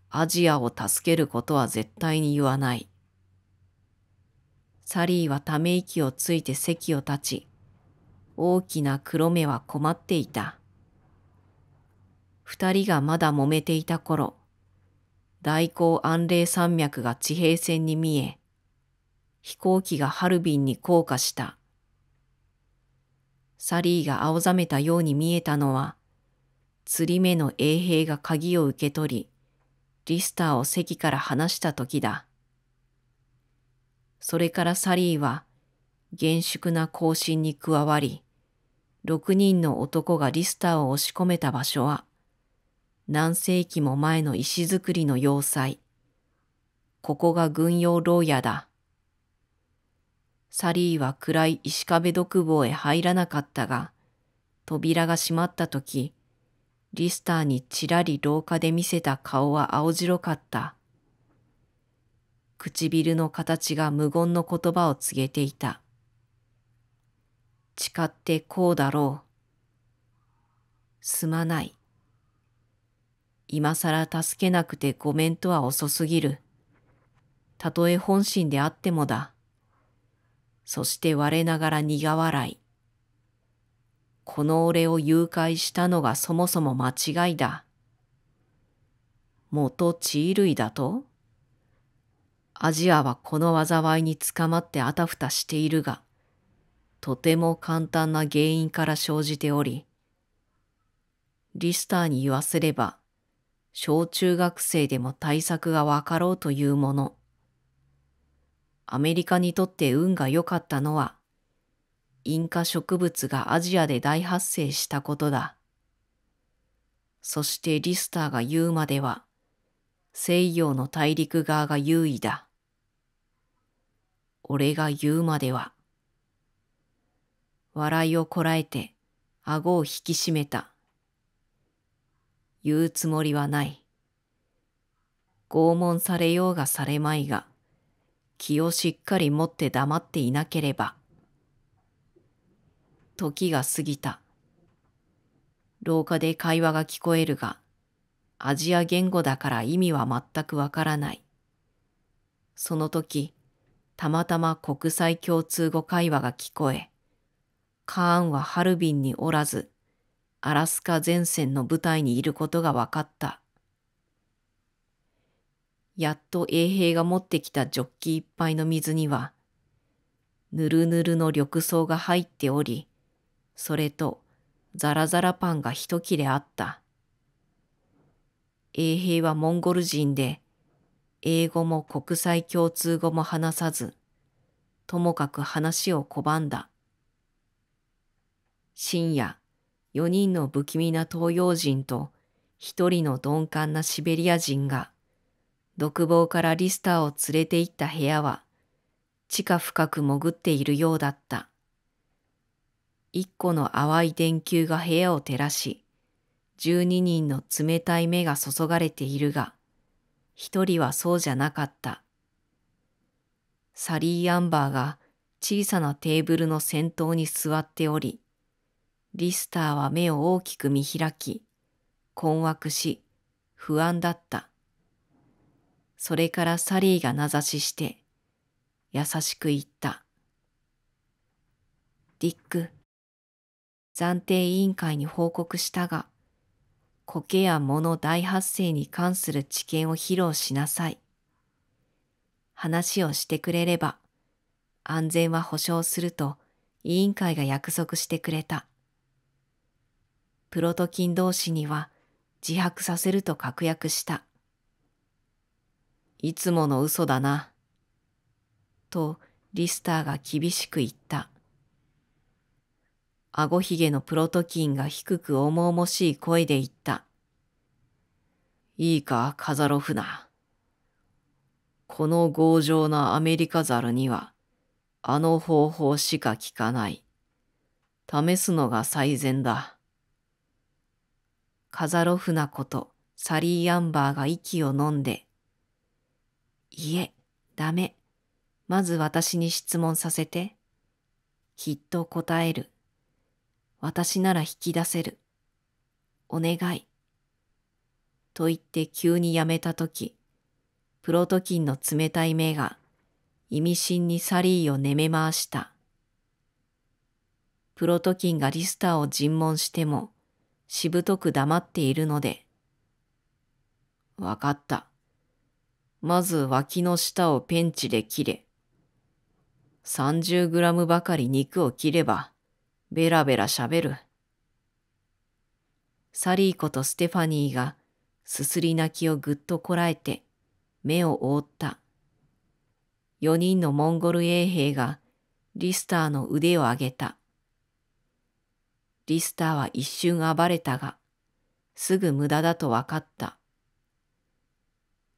アジアを助けることは絶対に言わない。サリーはため息をついて席を立ち、大きな黒目は困っていた。二人がまだ揉めていた頃、大興安嶺山脈が地平線に見え、飛行機がハルビンに降下した。サリーが青ざめたように見えたのは、釣り目の衛兵が鍵を受け取り、リスターを席から離した時だ。それからサリーは、厳粛な行進に加わり、6人の男がリスターを押し込めた場所は、何世紀も前の石造りの要塞。ここが軍用牢屋だ。サリーは暗い石壁独房へ入らなかったが、扉が閉まった時、リスターにちらり廊下で見せた顔は青白かった。唇の形が無言の言葉を告げていた。誓ってこうだろう。すまない。今さら助けなくてごめんとは遅すぎる。たとえ本心であってもだ。そして我ながら苦笑い。この俺を誘拐したのがそもそも間違いだ。元地衣類だと？アジアはこの災いにつかまってあたふたしているが、とても簡単な原因から生じており、リスターに言わせれば、小中学生でも対策がわかろうというもの。アメリカにとって運が良かったのは、インカ植物がアジアで大発生したことだ。そしてリスターが言うまでは、西洋の大陸側が優位だ。俺が言うまでは。笑いをこらえて、顎を引き締めた。言うつもりはない。拷問されようがされまいが、気をしっかり持って黙っていなければ。時が過ぎた。廊下で会話が聞こえるが、アジア言語だから意味は全くわからない。その時、たまたま国際共通語会話が聞こえ、カーンはハルビンにおらず、アラスカ前線の部隊にいることが分かった。やっと衛兵が持ってきたジョッキいっぱいの水には、ぬるぬるの緑藻が入っており、それとザラザラパンが一切れあった。衛兵はモンゴル人で、英語も国際共通語も話さず、ともかく話を拒んだ。深夜、4人の不気味な東洋人と1人の鈍感なシベリア人が、独房からリスターを連れて行った部屋は、地下深く潜っているようだった。1個の淡い電球が部屋を照らし、12人の冷たい目が注がれているが、1人はそうじゃなかった。サリー・アンバーが小さなテーブルの先頭に座っており、リスターは目を大きく見開き、困惑し、不安だった。それからサリーが名指しして、優しく言った。ディック、暫定委員会に報告したが、苔や藻の大発生に関する知見を披露しなさい。話をしてくれれば、安全は保証すると委員会が約束してくれた。プロトキン同士には自白させると確約した。いつもの嘘だな。とリスターが厳しく言った。あごひげのプロトキンが低く重々しい声で言った。いいか、カザロフナ。この強情なアメリカザルにはあの方法しか効かない。試すのが最善だ。カザロフナコとサリー・アンバーが息を飲んで、いえ、ダメ。まず私に質問させて。きっと答える。私なら引き出せる。お願い。と言って急にやめたとき、プロトキンの冷たい目が意味深にサリーをねめ回した。プロトキンがリスターを尋問しても、しぶとく黙っているので、わかった。まず脇の下をペンチで切れ。30グラムばかり肉を切れば、ベラベラしゃべる。サリーことステファニーが、すすり泣きをぐっとこらえて、目を覆った。4人のモンゴル衛兵が、リスターの腕を上げた。リスターは一瞬暴れたが、すぐ無駄だとわかった。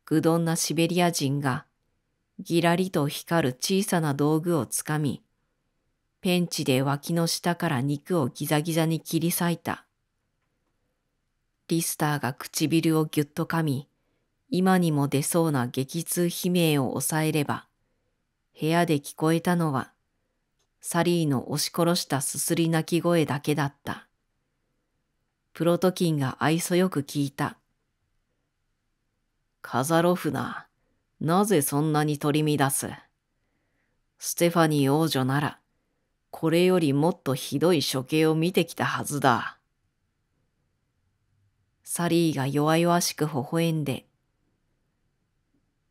愚鈍なシベリア人が、ぎらりと光る小さな道具をつかみ、ペンチで脇の下から肉をギザギザに切り裂いた。リスターが唇をぎゅっと噛み、今にも出そうな激痛悲鳴を抑えれば、部屋で聞こえたのは、サリーの押し殺したすすり泣き声だけだった。プロトキンが愛想よく聞いた。カザロフナ、なぜそんなに取り乱す？ステファニー王女なら、これよりもっとひどい処刑を見てきたはずだ。サリーが弱々しく微笑んで、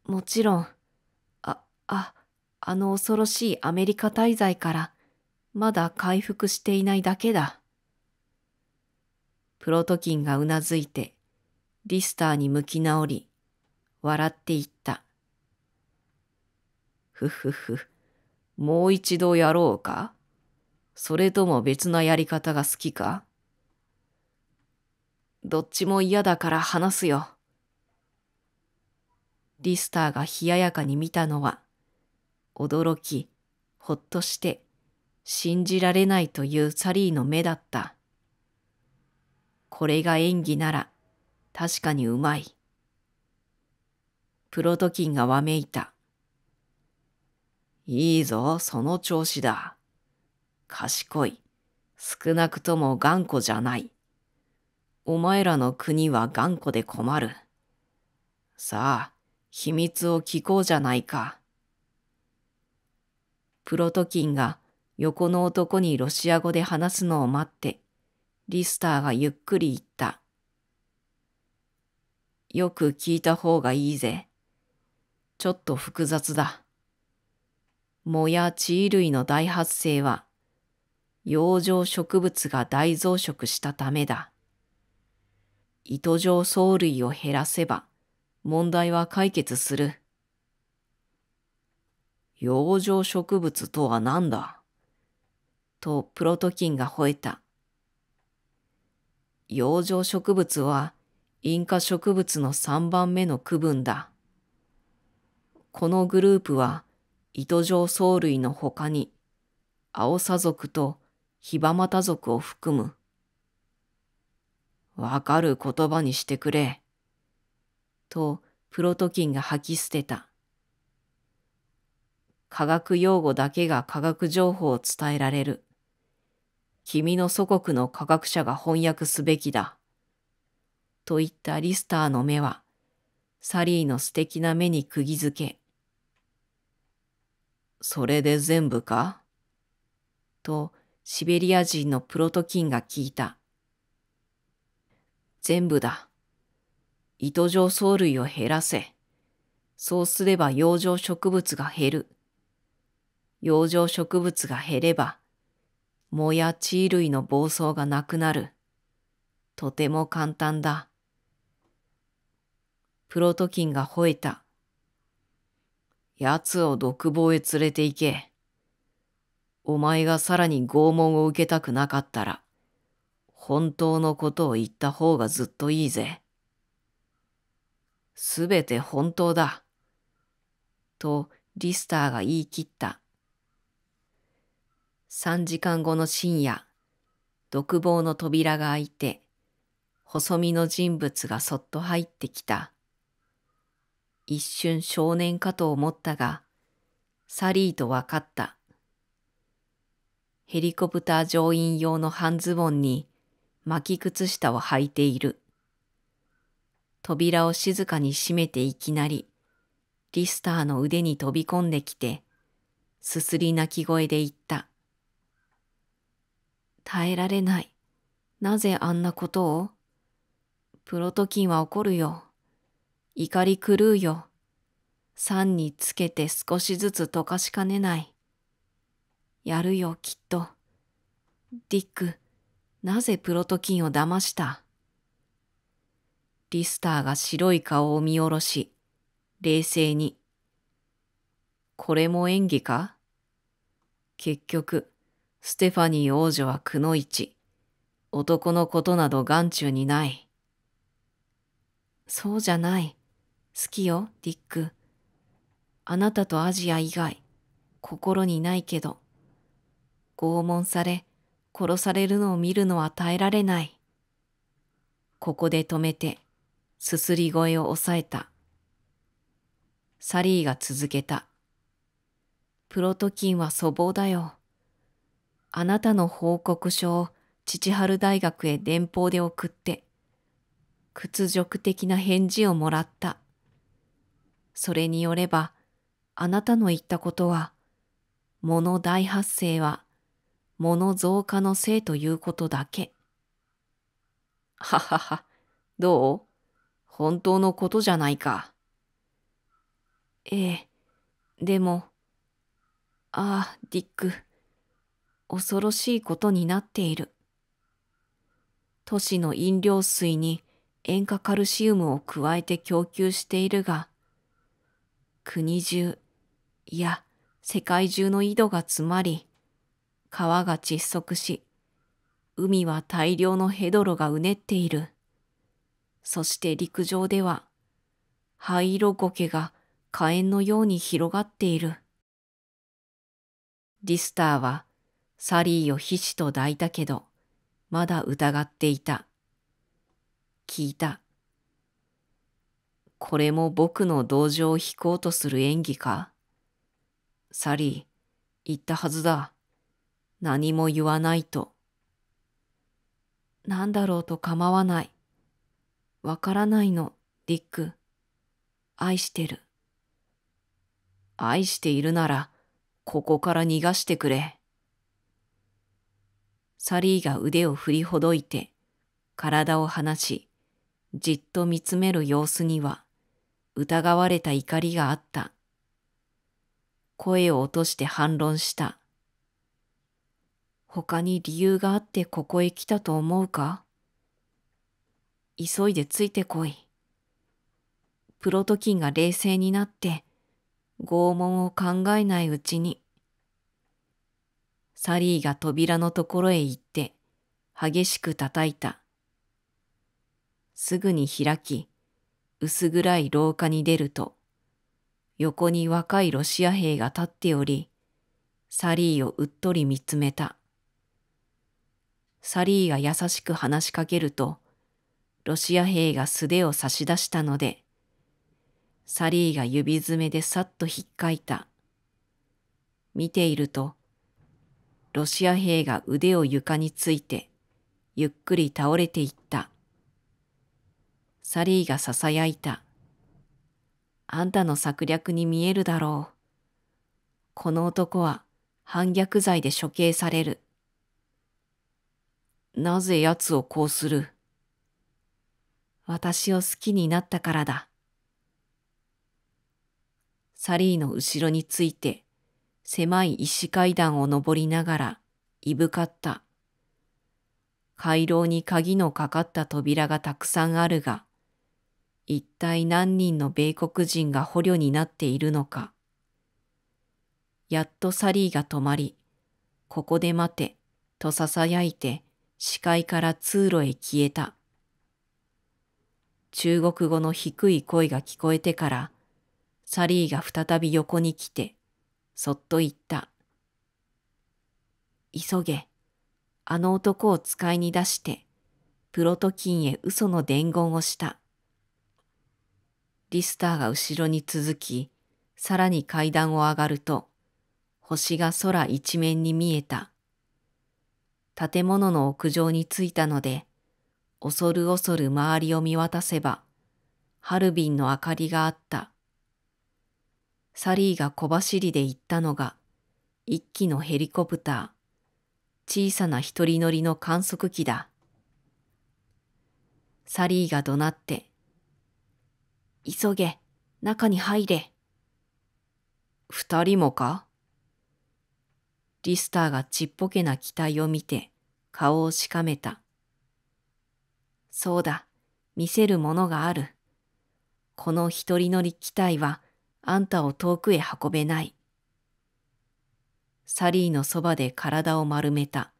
もちろん、あの恐ろしいアメリカ滞在からまだ回復していないだけだ。プロトキンがうなずいてリスターに向き直り、笑って言った。ふふふ、もう一度やろうか？それとも別なやり方が好きか？どっちも嫌だから話すよ。リスターが冷ややかに見たのは、驚き、ほっとして、信じられないというサリーの目だった。これが演技なら、確かにうまい。プロトキンがわめいた。いいぞ、その調子だ。賢い。少なくとも頑固じゃない。お前らの国は頑固で困る。さあ、秘密を聞こうじゃないか。プロトキンが横の男にロシア語で話すのを待って、リスターがゆっくり言った。よく聞いた方がいいぜ。ちょっと複雑だ。藻や地衣類の大発生は、養生植物が大増殖したためだ。糸状藻類を減らせば、問題は解決する。養生植物とは何だ？とプロトキンが吠えた。養生植物はインカ植物の3番目の区分だ。このグループは糸状藻類の他にアオサ属とヒバマタ属を含む。わかる言葉にしてくれ。とプロトキンが吐き捨てた。科学用語だけが科学情報を伝えられる。君の祖国の科学者が翻訳すべきだ。と言ったリスターの目は、サリーの素敵な目に釘付け。それで全部か？とシベリア人のプロトキンが聞いた。全部だ。糸状藻類を減らせ。そうすれば養生植物が減る。養生植物が減れば、藻や地衣類の暴走がなくなる。とても簡単だ。プロトキンが吠えた。奴を独房へ連れて行け。お前がさらに拷問を受けたくなかったら、本当のことを言った方がずっといいぜ。すべて本当だ。とリスターが言い切った。3時間後の深夜、独房の扉が開いて、細身の人物がそっと入ってきた。一瞬少年かと思ったが、サリーと分かった。ヘリコプター乗員用の半ズボンに巻き靴下を履いている。扉を静かに閉めていきなり、リスターの腕に飛び込んできて、すすり泣き声で言った。耐えられない。なぜあんなことを？プロトキンは怒るよ。怒り狂うよ。酸につけて少しずつ溶かしかねない。やるよ、きっと。ディック、なぜプロトキンを騙した？リスターが白い顔を見下ろし、冷静に。これも演技か？結局、ステファニー王女はくのいち。男のことなど眼中にない。そうじゃない。好きよ、ディック。あなたとアジア以外、心にないけど、拷問され、殺されるのを見るのは耐えられない。ここで止めて、すすり声を抑えた。サリーが続けた。プロトキンは粗暴だよ。あなたの報告書を父春大学へ電報で送って、屈辱的な返事をもらった。それによれば、あなたの言ったことは、物大発生は、物増加のせいということだけ。ははは、どう？本当のことじゃないか。ええ、でも、ああ、ディック。恐ろしいことになっている。都市の飲料水に塩化カルシウムを加えて供給しているが、国中、いや世界中の井戸が詰まり、川が窒息し、海は大量のヘドロがうねっている。そして陸上では、灰色苔が火炎のように広がっている。リスターは、サリーをひしと抱いたけど、まだ疑っていた。聞いた。これも僕の同情を引こうとする演技か？サリー、言ったはずだ。何も言わないと。なんだろうと構わない。わからないの、ディック。愛してる。愛しているなら、ここから逃がしてくれ。サリーが腕を振りほどいて、体を離し、じっと見つめる様子には、疑われた怒りがあった。声を落として反論した。他に理由があってここへ来たと思うか？急いでついてこい。プロトキンが冷静になって、拷問を考えないうちに、サリーが扉のところへ行って、激しく叩いた。すぐに開き、薄暗い廊下に出ると、横に若いロシア兵が立っており、サリーをうっとり見つめた。サリーが優しく話しかけると、ロシア兵が素手を差し出したので、サリーが指爪でさっと引っかいた。見ていると、ロシア兵が腕を床について、ゆっくり倒れていった。サリーが囁いた。あんたの策略に見えるだろう。この男は反逆罪で処刑される。なぜ奴をこうする？私を好きになったからだ。サリーの後ろについて、狭い石階段を登りながら、いぶかった。回廊に鍵のかかった扉がたくさんあるが、一体何人の米国人が捕虜になっているのか。やっとサリーが止まり、ここで待て、と囁いて、視界から通路へ消えた。中国語の低い声が聞こえてから、サリーが再び横に来て、そっと言った。急げ。あの男を使いに出して、プロトキンへ嘘の伝言をした。リスターが後ろに続き、さらに階段を上がると、星が空一面に見えた。建物の屋上に着いたので、恐る恐る周りを見渡せば、ハルビンの明かりがあった。サリーが小走りで行ったのが、一機のヘリコプター、小さな一人乗りの観測機だ。サリーが怒鳴って、急げ、中に入れ。二人もか？リスターがちっぽけな機体を見て顔をしかめた。そうだ、見せるものがある。この一人乗り機体はあんたを遠くへ運べない。サリーのそばで体を丸めた。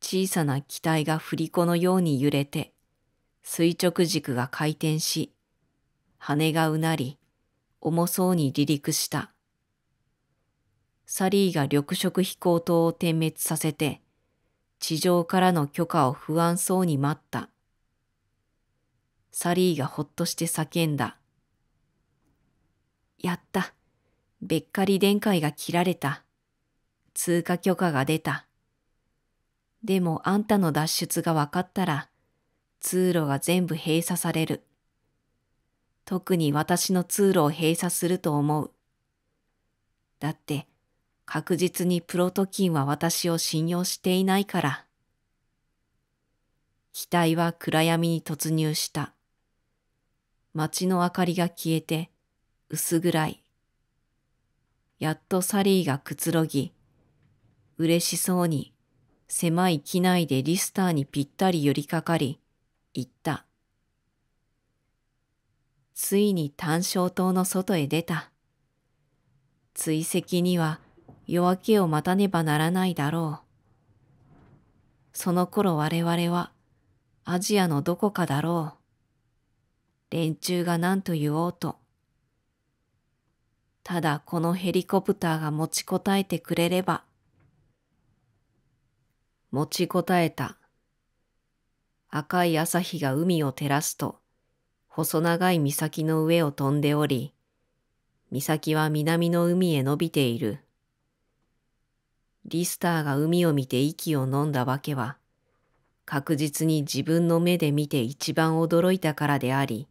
小さな機体が振り子のように揺れて、垂直軸が回転し、羽がうなり、重そうに離陸した。サリーが緑色飛行灯を点滅させて、地上からの許可を不安そうに待った。サリーがほっとして叫んだ。やった。べっかり電解が切られた。通過許可が出た。でもあんたの脱出が分かったら、通路が全部閉鎖される。特に私の通路を閉鎖すると思う。だって、確実にプロトキンは私を信用していないから。機体は暗闇に突入した。街の明かりが消えて、薄暗い。やっとサリーがくつろぎ、嬉しそうに、狭い機内でリスターにぴったり寄りかかり、言った。ついに単焦灯の外へ出た。追跡には夜明けを待たねばならないだろう。その頃我々はアジアのどこかだろう。連中が何と言おうと。ただこのヘリコプターが持ちこたえてくれれば。持ちこたえた。赤い朝日が海を照らすと、細長い岬の上を飛んでおり、岬は南の海へ伸びている。リスターが海を見て息を飲んだわけは、確実に自分の目で見て一番驚いたからであり、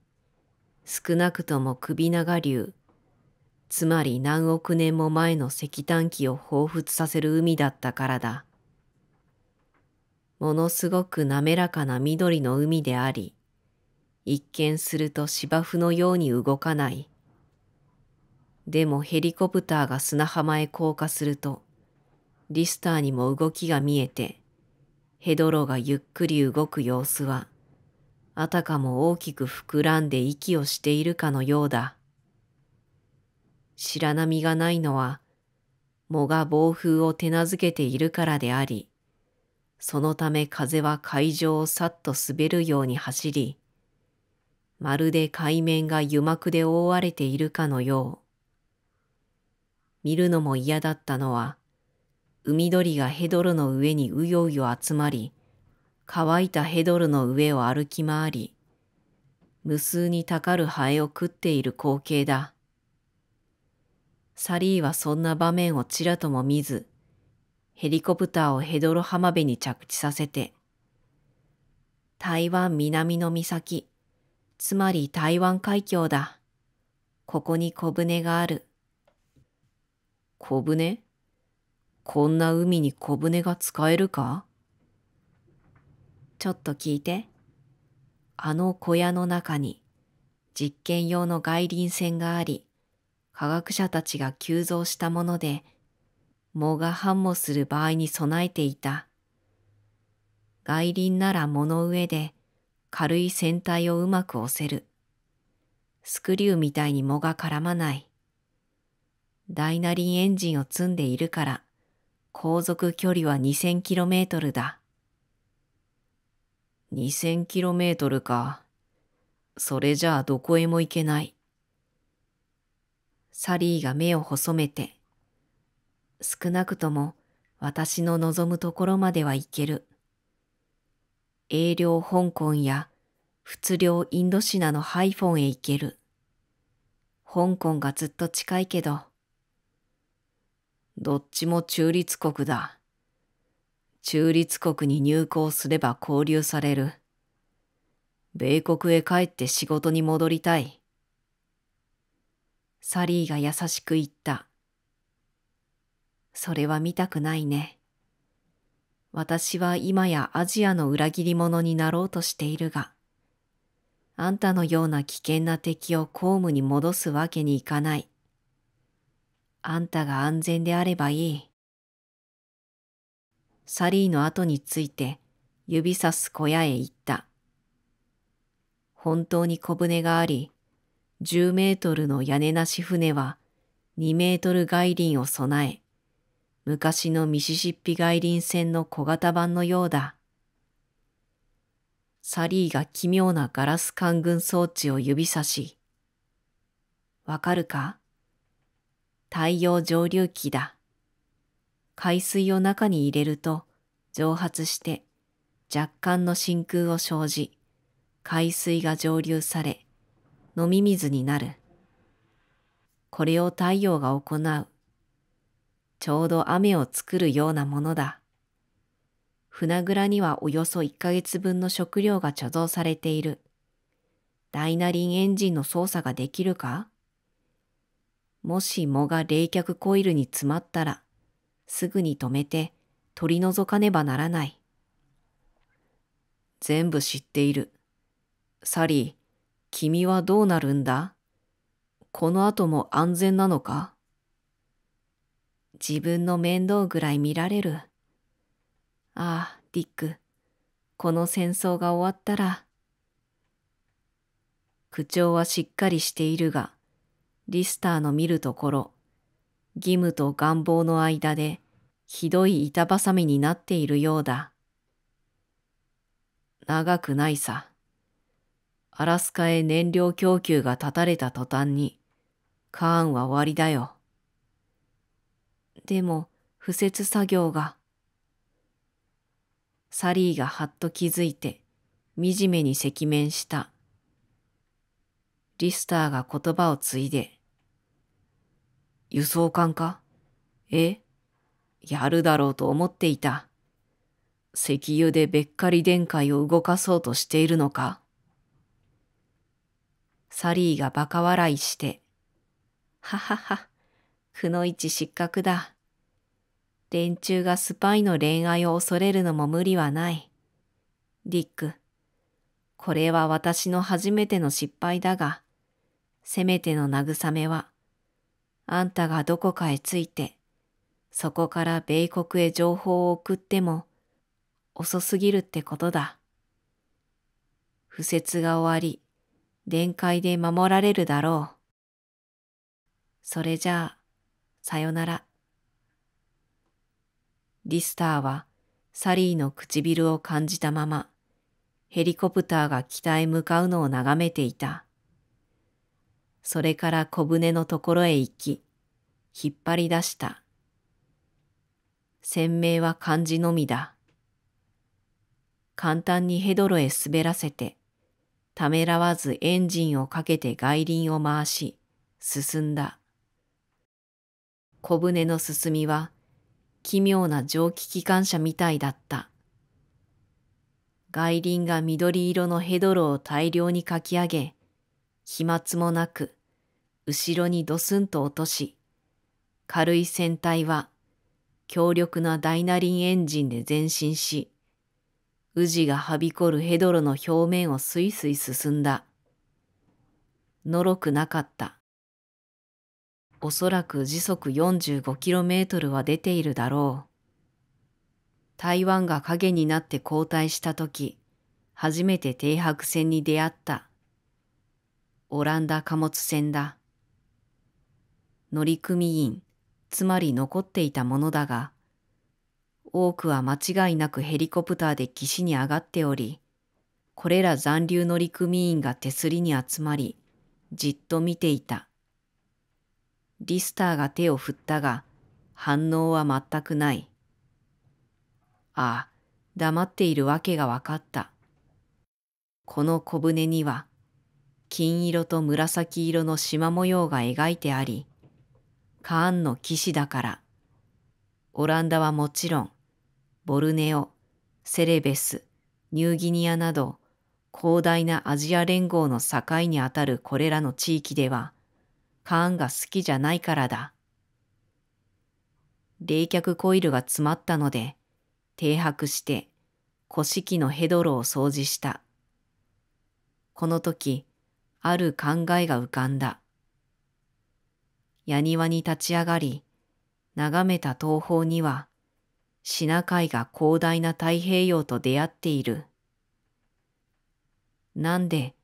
少なくとも首長竜、つまり何億年も前の石炭紀を彷彿させる海だったからだ。ものすごく滑らかな緑の海であり、一見すると芝生のように動かない。でもヘリコプターが砂浜へ降下すると、リスターにも動きが見えて、ヘドロがゆっくり動く様子は、あたかも大きく膨らんで息をしているかのようだ。白波がないのは、藻が暴風を手なずけているからであり、そのため風は海上をさっと滑るように走り、まるで海面が油膜で覆われているかのよう。見るのも嫌だったのは、海鳥がヘドロの上にうようよ集まり、乾いたヘドロの上を歩き回り、無数にたかるハエを食っている光景だ。サリーはそんな場面をちらとも見ず、ヘリコプターをヘドロ浜辺に着地させて、台湾南の岬、つまり台湾海峡だ。ここに小舟がある。小舟？こんな海に小舟が使えるか？ちょっと聞いて。あの小屋の中に実験用の外輪船があり、科学者たちが急増したもので、藻が繁茂する場合に備えていた。外輪なら藻の上で、軽い船体をうまく押せる。スクリューみたいに藻が絡まない。大なりんエンジンを積んでいるから、航続距離は2000kmだ。2000kmか。それじゃあどこへも行けない。サリーが目を細めて、少なくとも私の望むところまでは行ける。英領香港や仏領インドシナのハイフォンへ行ける。香港がずっと近いけど。どっちも中立国だ。中立国に入港すれば拘留される。米国へ帰って仕事に戻りたい。サリーが優しく言った。それは見たくないね。私は今やアジアの裏切り者になろうとしているが、あんたのような危険な敵を公務に戻すわけにいかない。あんたが安全であればいい。サリーの後について指さす小屋へ行った。本当に小舟があり、10メートルの屋根なし船は2メートル外輪を備え、昔のミシシッピ外輪船の小型版のようだ。サリーが奇妙なガラス感軍装置を指さし、わかるか？太陽蒸留機だ。海水を中に入れると蒸発して若干の真空を生じ、海水が蒸留され、飲み水になる。これを太陽が行う。ちょうど雨を作るようなものだ。船蔵にはおよそ1ヶ月分の食料が貯蔵されている。大なりんエンジンの操作ができるか？もし藻が冷却コイルに詰まったら、すぐに止めて取り除かねばならない。全部知っている。サリー、君はどうなるんだ？この後も安全なのか？自分の面倒ぐらい見られる。ああ、ディック、この戦争が終わったら。口調はしっかりしているが、リスターの見るところ、義務と願望の間でひどい板挟みになっているようだ。長くないさ。アラスカへ燃料供給が断たれた途端に、カーンは終わりだよ。でも、敷設作業が。サリーがはっと気づいて、惨めに赤面した。リスターが言葉を継いで。輸送艦か？え？やるだろうと思っていた。石油でべっかり電解を動かそうとしているのか？サリーがバカ笑いして。ははは。くのいち失格だ。連中がスパイの恋愛を恐れるのも無理はない。ディック、これは私の初めての失敗だが、せめての慰めは、あんたがどこかへついて、そこから米国へ情報を送っても、遅すぎるってことだ。敷設が終わり、電解で守られるだろう。それじゃあ、さよなら。リスターはサリーの唇を感じたまま、ヘリコプターが北へ向かうのを眺めていた。それから小舟のところへ行き、引っ張り出した。船名は漢字のみだ。簡単にヘドロへ滑らせて、ためらわずエンジンをかけて外輪を回し、進んだ。小舟の進みは奇妙な蒸気機関車みたいだった。外輪が緑色のヘドロを大量にかき上げ、飛沫もなく、後ろにドスンと落とし、軽い船体は強力な大なりんエンジンで前進し、渦がはびこるヘドロの表面をスイスイ進んだ。のろくなかった。おそらく時速45キロメートルは出ているだろう。台湾が影になって後退したとき、初めて停泊船に出会った。オランダ貨物船だ。乗組員、つまり残っていたものだが、多くは間違いなくヘリコプターで岸に上がっており、これら残留乗組員が手すりに集まり、じっと見ていた。リスターが手を振ったが、反応は全くない。ああ、黙っているわけがわかった。この小舟には、金色と紫色の縞模様が描いてあり、カーンの騎士だから、オランダはもちろん、ボルネオ、セレベス、ニューギニアなど、広大なアジア連合の境にあたるこれらの地域では、カーンが好きじゃないからだ。冷却コイルが詰まったので、停泊して、古式のヘドロを掃除した。この時、ある考えが浮かんだ。矢庭に立ち上がり、眺めた東方には、シナ海が広大な太平洋と出会っている。なんで、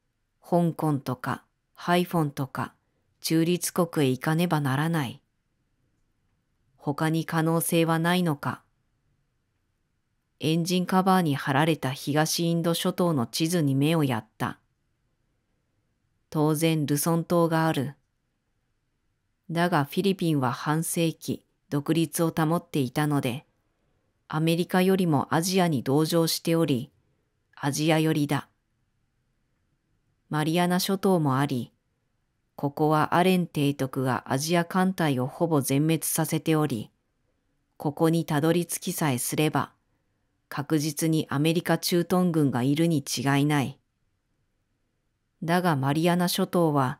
香港とか、ハイフォンとか、中立国へ行かねばならない。他に可能性はないのか。エンジンカバーに貼られた東インド諸島の地図に目をやった。当然ルソン島がある。だがフィリピンは半世紀独立を保っていたので、アメリカよりもアジアに同情しており、アジア寄りだ。マリアナ諸島もあり、ここはアレン提督がアジア艦隊をほぼ全滅させており、ここにたどり着きさえすれば、確実にアメリカ駐屯軍がいるに違いない。だがマリアナ諸島は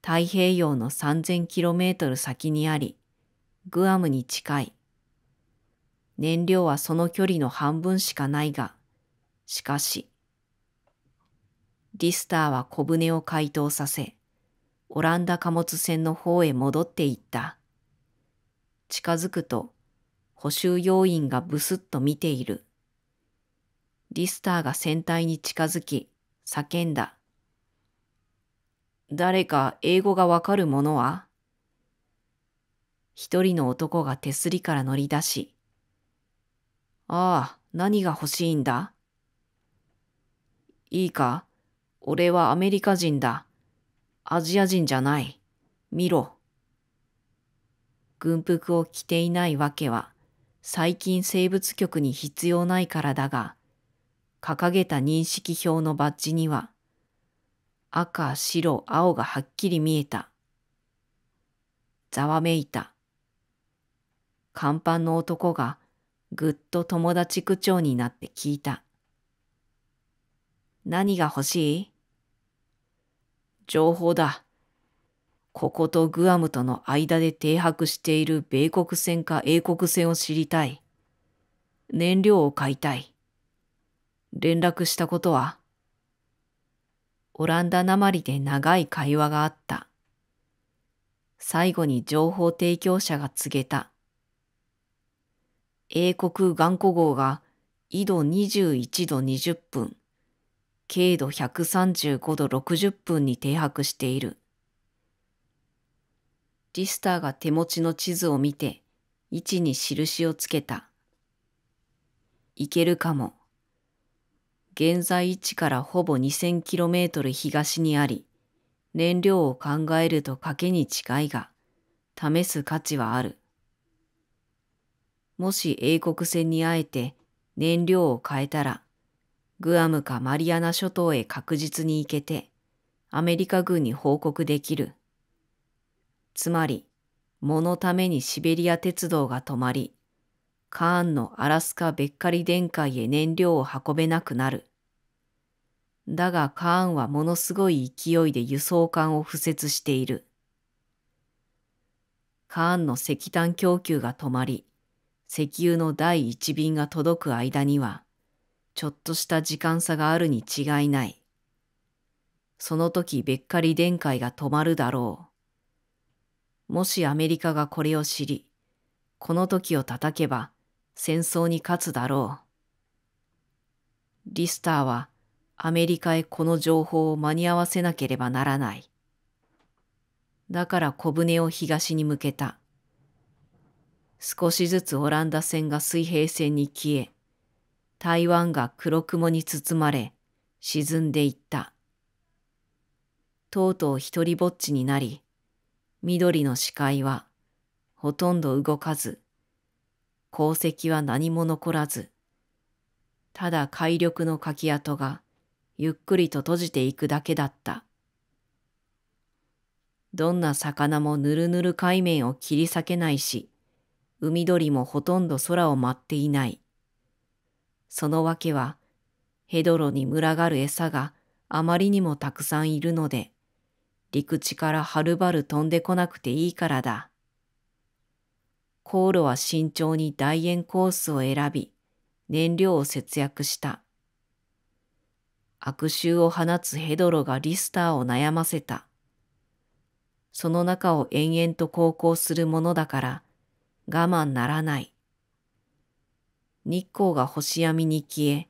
太平洋の3000キロメートル先にあり、グアムに近い。燃料はその距離の半分しかないが、しかし、リスターは小舟を回答させ、オランダ貨物船の方へ戻っていった。近づくと、補修要員がブスッと見ている。リスターが船体に近づき、叫んだ。誰か英語がわかる者は？一人の男が手すりから乗り出し、ああ、何が欲しいんだ？いいか、俺はアメリカ人だ。アジア人じゃない。見ろ。軍服を着ていないわけは、最近生物局に必要ないからだが、掲げた認識票のバッジには、赤、白、青がはっきり見えた。ざわめいた。甲板の男がぐっと友達口調になって聞いた。何が欲しい？情報だ。こことグアムとの間で停泊している米国船か英国船を知りたい。燃料を買いたい。連絡したことは？オランダなまりで長い会話があった。最後に情報提供者が告げた。英国雁古号が緯度21度20分、経度135度60分に停泊している。リスターが手持ちの地図を見て、位置に印をつけた。行けるかも。現在位置からほぼ2000キロメートル東にあり、燃料を考えると賭けに近いが、試す価値はある。もし英国船に会えて燃料を変えたら、グアムかマリアナ諸島へ確実に行けて、アメリカ軍に報告できる。つまり、藻のためにシベリア鉄道が止まり、カーンのアラスカべっかり電解へ燃料を運べなくなる。だがカーンはものすごい勢いで輸送艦を敷設している。カーンの石炭供給が止まり、石油の第一便が届く間には、ちょっとした時間差があるに違いない。その時べっかり電解が止まるだろう。もしアメリカがこれを知り、この時を叩けば、戦争に勝つだろう。リスターはアメリカへこの情報を間に合わせなければならない。だから小舟を東に向けた。少しずつオランダ船が水平線に消え、台湾が黒雲に包まれ、沈んでいった。とうとう一人ぼっちになり、緑の視界はほとんど動かず、航跡は何も残らず、ただ貝緑のかき跡がゆっくりと閉じていくだけだった。どんな魚もぬるぬる海面を切り裂けないし、海鳥もほとんど空を舞っていない。そのわけは、ヘドロに群がる餌があまりにもたくさんいるので、陸地からはるばる飛んでこなくていいからだ。航路は慎重に楕円コースを選び、燃料を節約した。悪臭を放つヘドロがリスターを悩ませた。その中を延々と航行するものだから、我慢ならない。日光が星闇に消え、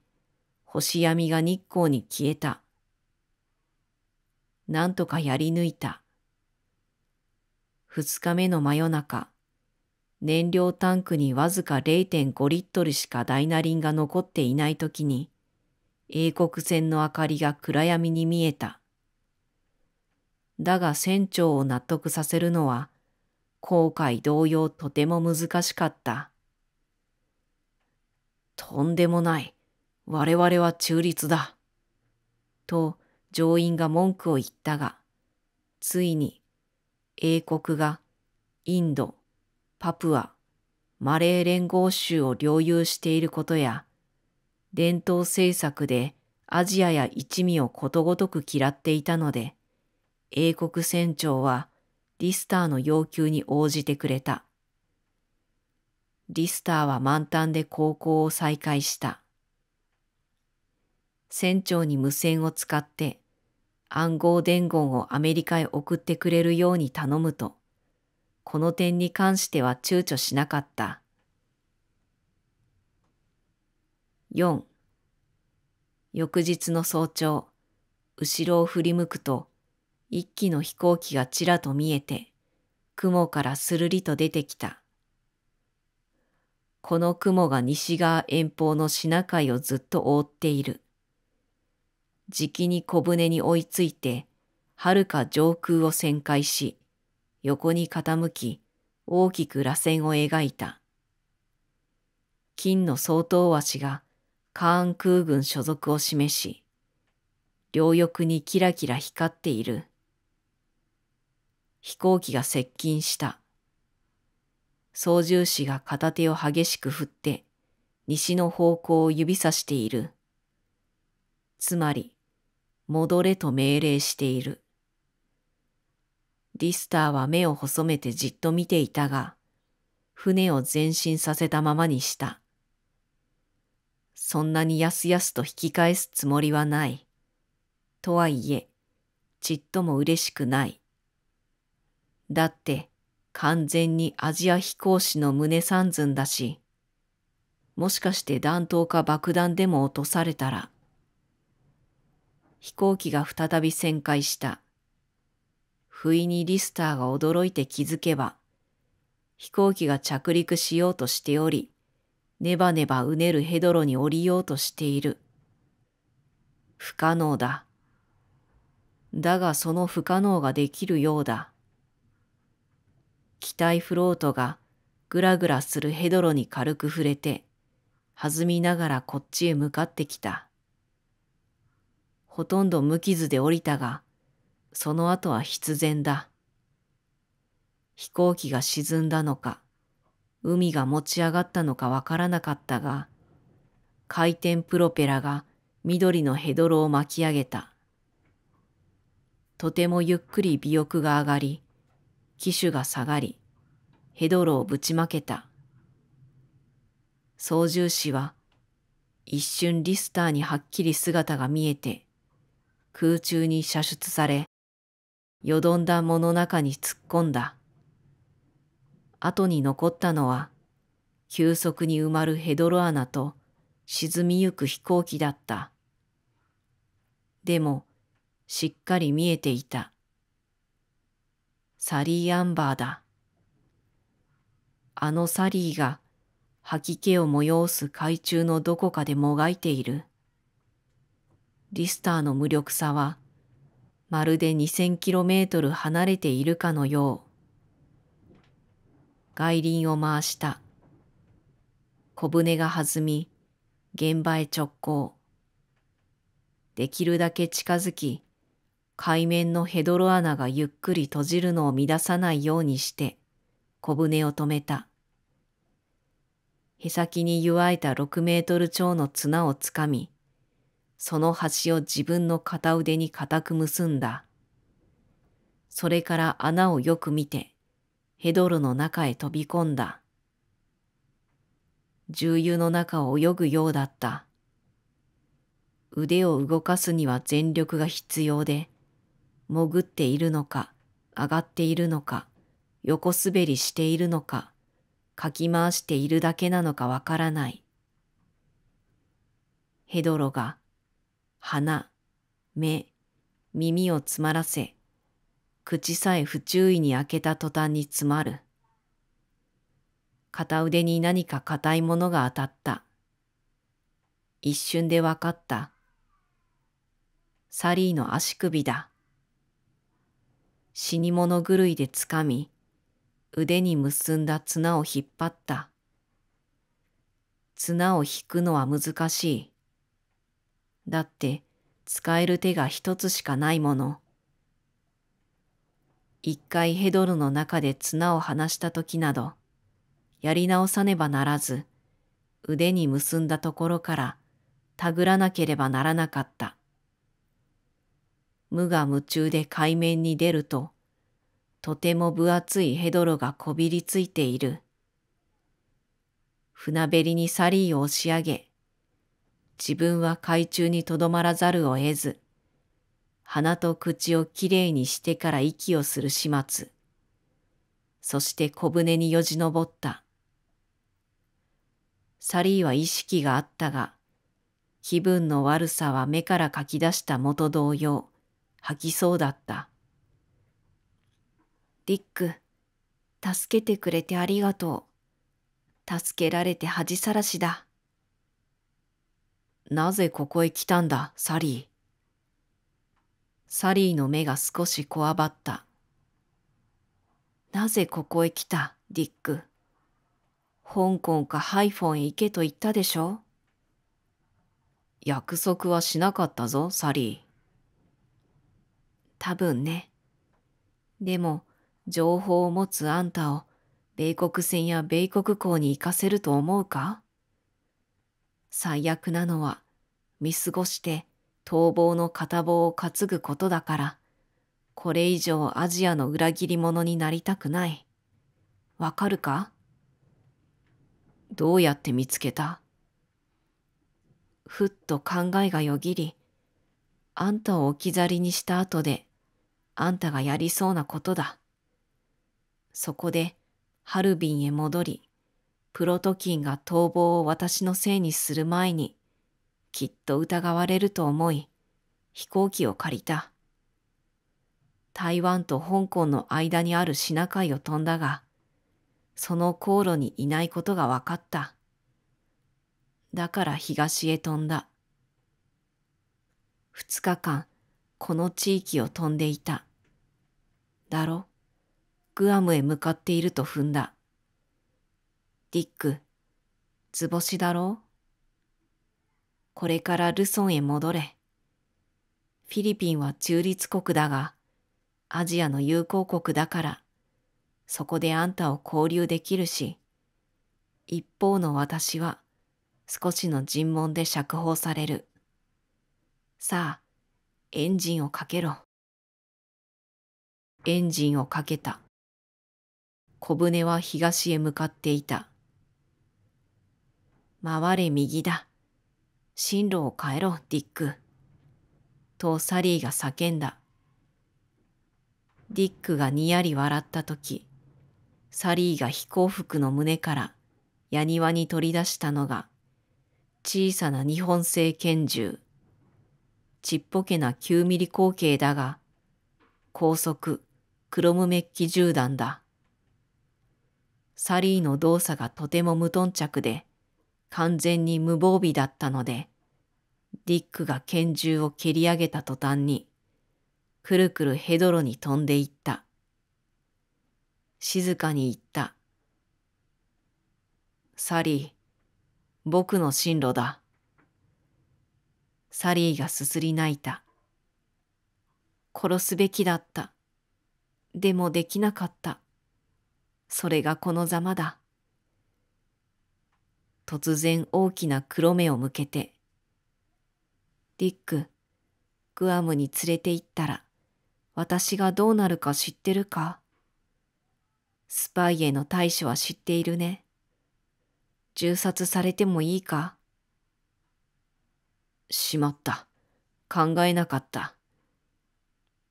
星闇が日光に消えた。なんとかやり抜いた。2日目の真夜中、燃料タンクにわずか 0.5 リットルしかダイナリンが残っていないときに、英国船の明かりが暗闇に見えた。だが船長を納得させるのは、航海同様とても難しかった。とんでもない。我々は中立だ。と、乗員が文句を言ったが、ついに英国がインド、パプア、マレー連合州を領有していることや、伝統政策でアジアや一味をことごとく嫌っていたので、英国船長はリスターの要求に応じてくれた。リスターは満タンで航行を再開した。船長に無線を使って、暗号伝言をアメリカへ送ってくれるように頼むと、この点に関しては躊躇しなかった。4、翌日の早朝、後ろを振り向くと、一機の飛行機がちらと見えて、雲からするりと出てきた。この雲が西側遠方のシナ海をずっと覆っている。じきに小舟に追いついて、はるか上空を旋回し、横に傾き、大きく螺旋を描いた。金の双頭鷲がカーン空軍所属を示し、両翼にキラキラ光っている。飛行機が接近した。操縦士が片手を激しく振って、西の方向を指さしている。つまり、戻れと命令している。リスターは目を細めてじっと見ていたが、船を前進させたままにした。そんなにやすやすと引き返すつもりはない。とはいえ、ちっとも嬉しくない。だって、完全にアジア飛行士の胸三寸だし、もしかして弾頭か爆弾でも落とされたら。飛行機が再び旋回した。不意にリスターが驚いて気づけば、飛行機が着陸しようとしており、ネバネバうねるヘドロに降りようとしている。不可能だ。だがその不可能ができるようだ。機体フロートがぐらぐらするヘドロに軽く触れて、弾みながらこっちへ向かってきた。ほとんど無傷で降りたが、その後は必然だ。飛行機が沈んだのか、海が持ち上がったのかわからなかったが、回転プロペラが緑のヘドロを巻き上げた。とてもゆっくり尾翼が上がり、機首が下がり、ヘドロをぶちまけた。操縦士は、一瞬リスターにはっきり姿が見えて、空中に射出され、よどんだ藻の中に突っ込んだ。後に残ったのは、急速に埋まるヘドロ穴と沈みゆく飛行機だった。でも、しっかり見えていた。サリー・アンバーだ。あのサリーが吐き気を催す海中のどこかでもがいている。リスターの無力さは、まるで2000キロメートル離れているかのよう。外輪を回した。小舟が弾み、現場へ直行。できるだけ近づき、海面のヘドロ穴がゆっくり閉じるのを乱さないようにして、小舟を止めた。へさきに結わえた6メートル超の綱をつかみ、その端を自分の片腕に固く結んだ。それから穴をよく見て、ヘドロの中へ飛び込んだ。重油の中を泳ぐようだった。腕を動かすには全力が必要で、潜っているのか、上がっているのか、横滑りしているのか、かき回しているだけなのかわからない。ヘドロが、鼻、目、耳を詰まらせ、口さえ不注意に開けた途端に詰まる。片腕に何か硬いものが当たった。一瞬でわかった。サリーの足首だ。死に物狂いでつかみ、腕に結んだ綱を引っ張った。綱を引くのは難しい。だって使える手が一つしかないもの。一回ヘドロの中で綱を離した時など、やり直さねばならず、腕に結んだところからたぐらなければならなかった。無我夢中で海面に出ると、とても分厚いヘドロがこびりついている。船べりにサリーを押し上げ、自分は海中にとどまらざるを得ず、鼻と口をきれいにしてから息をする始末。そして小舟によじ登った。サリーは意識があったが、気分の悪さは目からかき出した元同様、吐きそうだった。ディック、助けてくれてありがとう。助けられて恥さらしだ。なぜここへ来たんだ、サリー。サリーの目が少しこわばった。なぜここへ来た、ディック。香港かハイフォンへ行けと言ったでしょ。約束はしなかったぞ、サリー。多分ね。でも、情報を持つあんたを、米国船や米国港に行かせると思うか。最悪なのは、見過ごして逃亡の片棒を担ぐことだから、これ以上アジアの裏切り者になりたくない。わかるか。どうやって見つけた。ふっと考えがよぎり、あんたを置き去りにした後で、あんたがやりそうなことだ。そこで、ハルビンへ戻り、プロトキンが逃亡を私のせいにする前に、きっと疑われると思い、飛行機を借りた。台湾と香港の間にあるシナ海を飛んだが、その航路にいないことが分かった。だから東へ飛んだ。2日間、この地域を飛んでいた。だろ、グアムへ向かっていると踏んだ。ディック、図星だろう。これからルソンへ戻れ。フィリピンは中立国だが、アジアの友好国だから、そこであんたを交流できるし、一方の私は少しの尋問で釈放される。さあ、エンジンをかけろ。エンジンをかけた。小舟は東へ向かっていた。回れ右だ。進路を変えろ、ディック。とサリーが叫んだ。ディックがにやり笑ったとき、サリーが飛行服の胸からやにわに取り出したのが、小さな日本製拳銃。ちっぽけな9mm口径だが、高速、クロムメッキ銃弾だ。サリーの動作がとても無頓着で、完全に無防備だったので、ディックが拳銃を蹴り上げた途端に、くるくるヘドロに飛んでいった。静かに言った。サリー、僕の進路だ。サリーがすすり泣いた。殺すべきだった。でもできなかった。それがこのざまだ。突然大きな黒目を向けて、ディック、グアムに連れて行ったら、私がどうなるか知ってるか？スパイへの対処は知っているね。銃殺されてもいいか？しまった。考えなかった。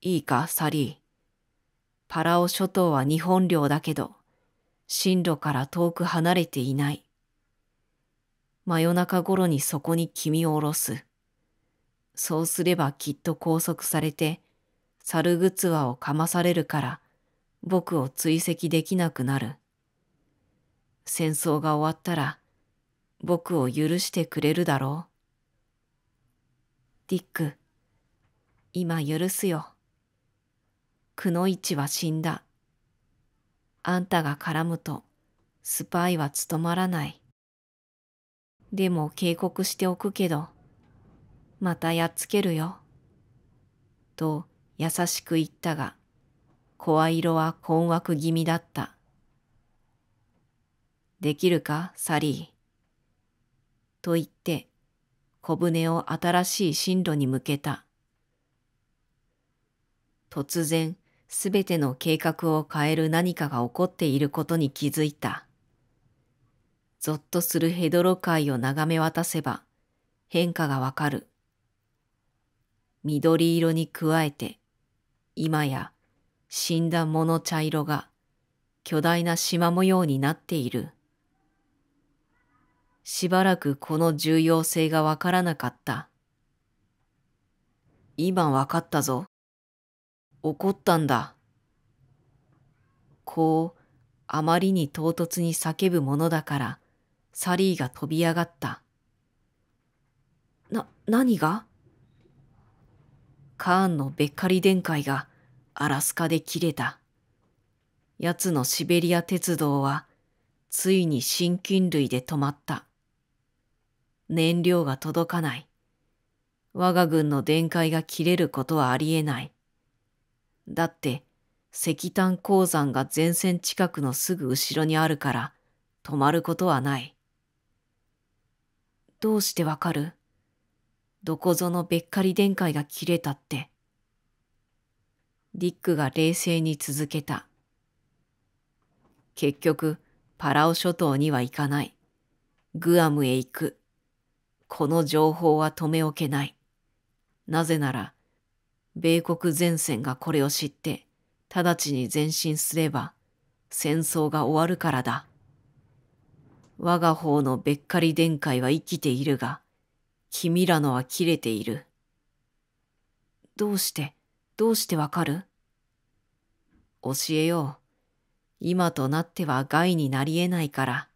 いいか、サリー。パラオ諸島は日本領だけど、進路から遠く離れていない。真夜中頃にそこに君を降ろす。そうすればきっと拘束されて、猿ぐつわをかまされるから、僕を追跡できなくなる。戦争が終わったら、僕を許してくれるだろう。ディック、今許すよ。くノ一は死んだ。あんたが絡むと、スパイは務まらない。でも警告しておくけど、またやっつけるよ。と優しく言ったが、声色は困惑気味だった。できるか、サリー。と言って、小舟を新しい進路に向けた。突然、すべての計画を変える何かが起こっていることに気づいた。ぞっとするヘドロ海を眺め渡せば、変化がわかる。緑色に加えて、今や、死んだ藻の茶色が巨大な縞模様になっている。しばらくこの重要性がわからなかった。今わかったぞ。怒ったんだ。こうあまりに唐突に叫ぶものだからサリーが飛び上がった。何が？カーンのべっかり電解がアラスカで切れた。奴のシベリア鉄道はついに真菌類で止まった。燃料が届かない。我が軍の電解が切れることはありえない。だって石炭鉱山が前線近くのすぐ後ろにあるから止まることはない。どうしてわかる？どこぞのべっかり電解が切れたって。ディックが冷静に続けた。結局、パラオ諸島には行かない。グアムへ行く。この情報は留め置けない。なぜなら、米国前線がこれを知って、直ちに前進すれば、戦争が終わるからだ。我が方のべっかり電解は生きているが、君らのは切れている。どうしてわかる？教えよう。今となっては害になり得ないから。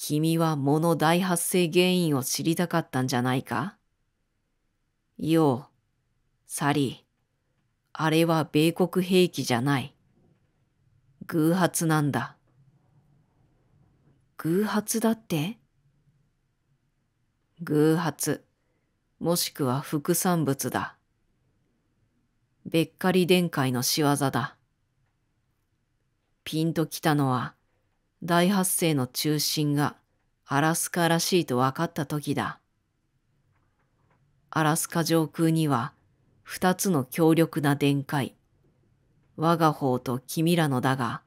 君は藻の大発生原因を知りたかったんじゃないか？よう、サリー。あれは米国兵器じゃない。偶発なんだ。偶発だって？偶発、もしくは副産物だ。べっかり電解の仕業だ。ピンときたのは、大発生の中心がアラスカらしいと分かった時だ。アラスカ上空には二つの強力な電解、我が方と君らのだが、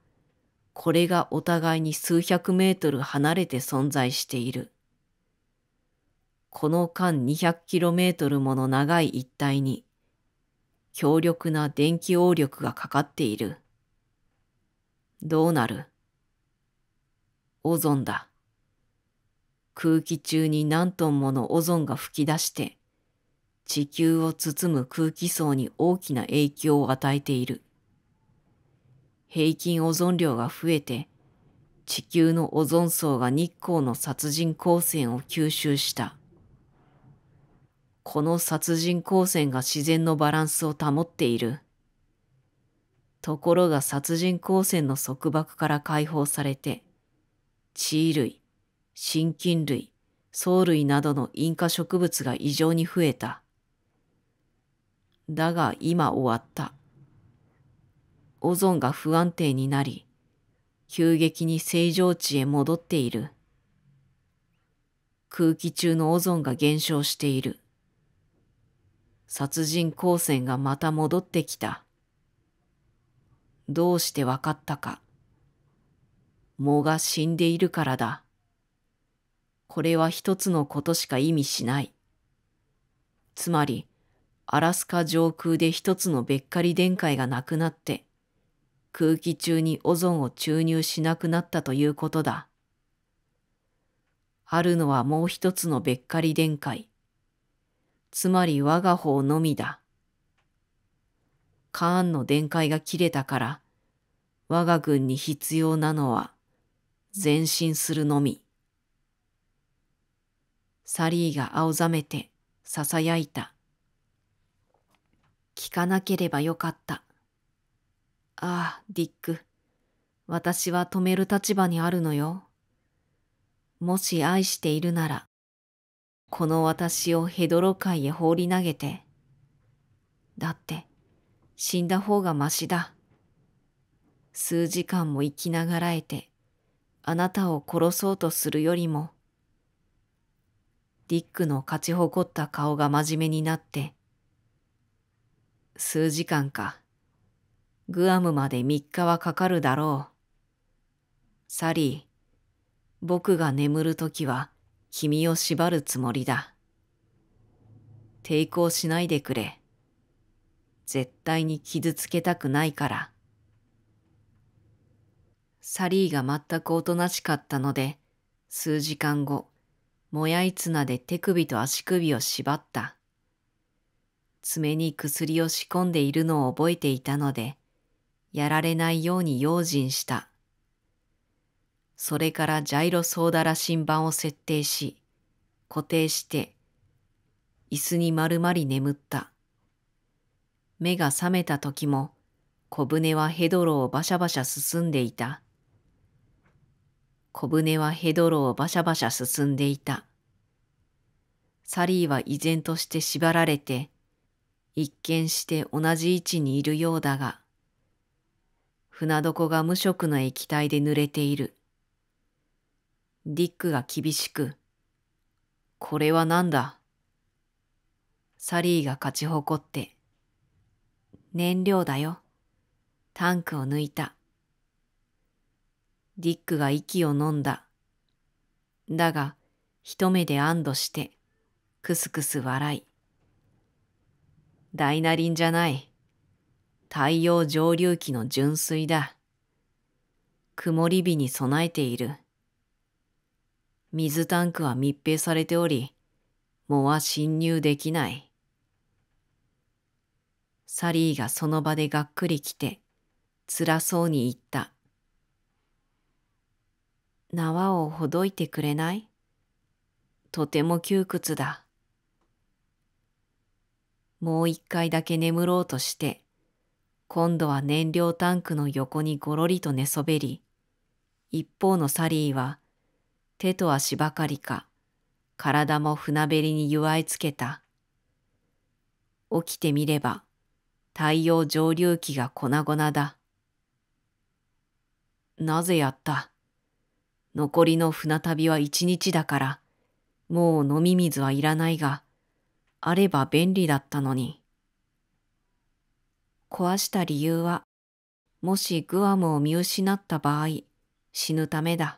これがお互いに数百メートル離れて存在している。この間200キロメートルもの長い一帯に、強力な電気応力がかかっている。どうなる？オゾンだ。空気中に何トンものオゾンが吹き出して、地球を包む空気層に大きな影響を与えている。平均オゾン量が増えて、地球のオゾン層が日光の殺人光線を吸収した。この殺人光線が自然のバランスを保っている。ところが殺人光線の束縛から解放されて、地衣類、真菌類、藻類などのインカ植物が異常に増えた。だが今終わった。オゾンが不安定になり、急激に正常値へ戻っている。空気中のオゾンが減少している。殺人光線がまた戻ってきた。どうしてわかったか。藻が死んでいるからだ。これは一つのことしか意味しない。つまり、アラスカ上空で一つのべっかり電解がなくなって、空気中にオゾンを注入しなくなったということだ。あるのはもう一つのべっかり電解。つまり我が方のみだ。カーンの電解が切れたから、我が軍に必要なのは、前進するのみ。サリーが青ざめて、囁いた。聞かなければよかった。ああ、ディック。私は止める立場にあるのよ。もし愛しているなら、この私をヘドロ海へ放り投げて。だって、死んだ方がましだ。数時間も生きながらえて、あなたを殺そうとするよりも。ディックの勝ち誇った顔が真面目になって、数時間か。グアムまで3日はかかるだろう。サリー。僕が眠るときは君を縛るつもりだ。抵抗しないでくれ。絶対に傷つけたくないから。サリーが全くおとなしかったので、数時間後、もやい綱で手首と足首を縛った。爪に薬を仕込んでいるのを覚えていたので、やられないように用心した。それからジャイロソーダ羅針盤を設定し、固定して、椅子にまるまり眠った。目が覚めた時も、小舟はヘドロをバシャバシャ進んでいた。小舟はヘドロをバシャバシャ進んでいた。サリーは依然として縛られて、一見して同じ位置にいるようだが、船床が無色の液体で濡れている。ディックが厳しく、これは何だ。サリーが勝ち誇って、燃料だよ。タンクを抜いた。ディックが息を飲んだ。だが、一目で安堵して、クスクス笑い。ダイナリンじゃない。太陽蒸留機の純水だ。曇り日に備えている。水タンクは密閉されており、藻は侵入できない。サリーがその場でがっくりきて、辛そうに言った。縄をほどいてくれない？とても窮屈だ。もう一回だけ眠ろうとして、今度は燃料タンクの横にごろりと寝そべり、一方のサリーは、手と足ばかりか、体も船べりに結いつけた。起きてみれば、太陽蒸留機が粉々だ。なぜやった。残りの船旅は1日だから、もう飲み水はいらないが、あれば便利だったのに。壊した理由は、もしグアムを見失った場合、死ぬためだ。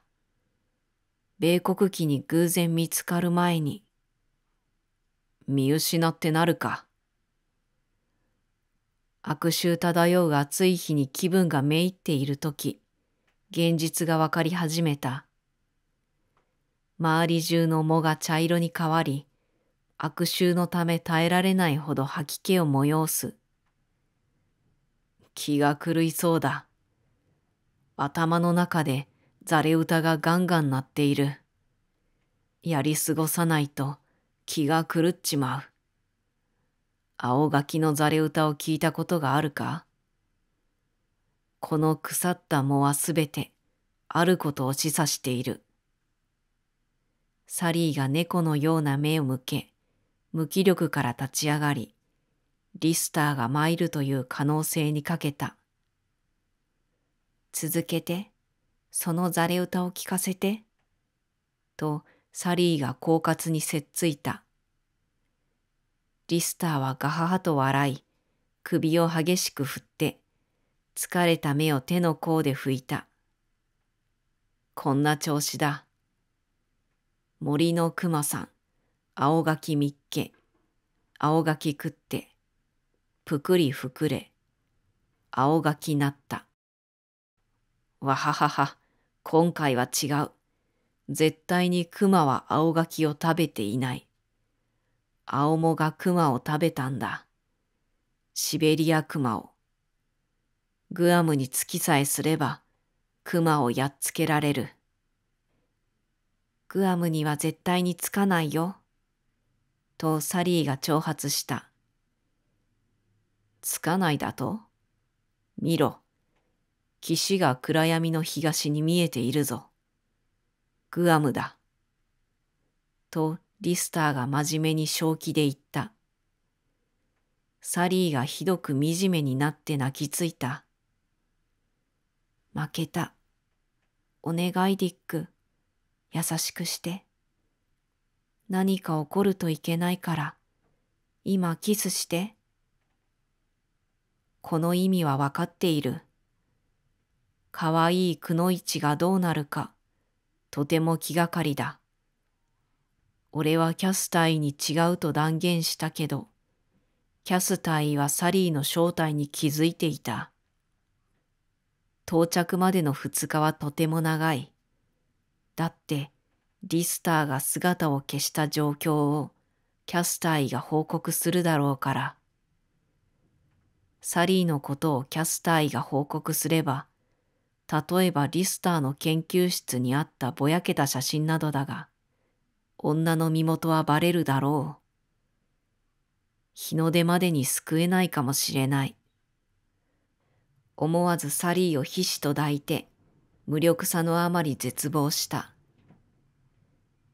米国機に偶然見つかる前に。見失ってなるか。悪臭漂う暑い日に気分がめいっているとき、現実がわかり始めた。周り中の藻が茶色に変わり、悪臭のため耐えられないほど吐き気を催す。気が狂いそうだ。頭の中で、ザレ歌がガンガン鳴っている。やり過ごさないと気が狂っちまう。青垣のザレ歌を聞いたことがあるか？この腐った藻はすべてあることを示唆している。サリーが猫のような目を向け、無気力から立ち上がり、リスターが参るという可能性にかけた。続けて、そのざれ歌を聞かせて、とサリーが狡猾にせっついた。リスターはガハハと笑い、首を激しく振って、疲れた目を手の甲で拭いた。こんな調子だ。森のくまさん、青柿みっけ、青柿食って、ぷくりふくれ、青柿なった。わははは、今回は違う。絶対にくまは青柿を食べていない。青もがクマを食べたんだ。シベリアクマを。グアムに突きさえすれば、クマをやっつけられる。グアムには絶対につかないよ。とサリーが挑発した。つかないだと？見ろ。岸が暗闇の東に見えているぞ。グアムだ。と、リスターが真面目に正気で言った。サリーがひどく惨めになって泣きついた。負けた。お願いディック。優しくして。何か起こるといけないから、今キスして。この意味はわかっている。かわいいくのいちがどうなるか、とても気がかりだ。俺はキャスタイに違うと断言したけど、キャスタイはサリーの正体に気づいていた。到着までの2日はとても長い。だって、リスターが姿を消した状況をキャスタイが報告するだろうから。サリーのことをキャスタイが報告すれば、例えばリスターの研究室にあったぼやけた写真などだが、女の身元はバレるだろう。日の出までに救えないかもしれない。思わずサリーをひしと抱いて、無力さのあまり絶望した。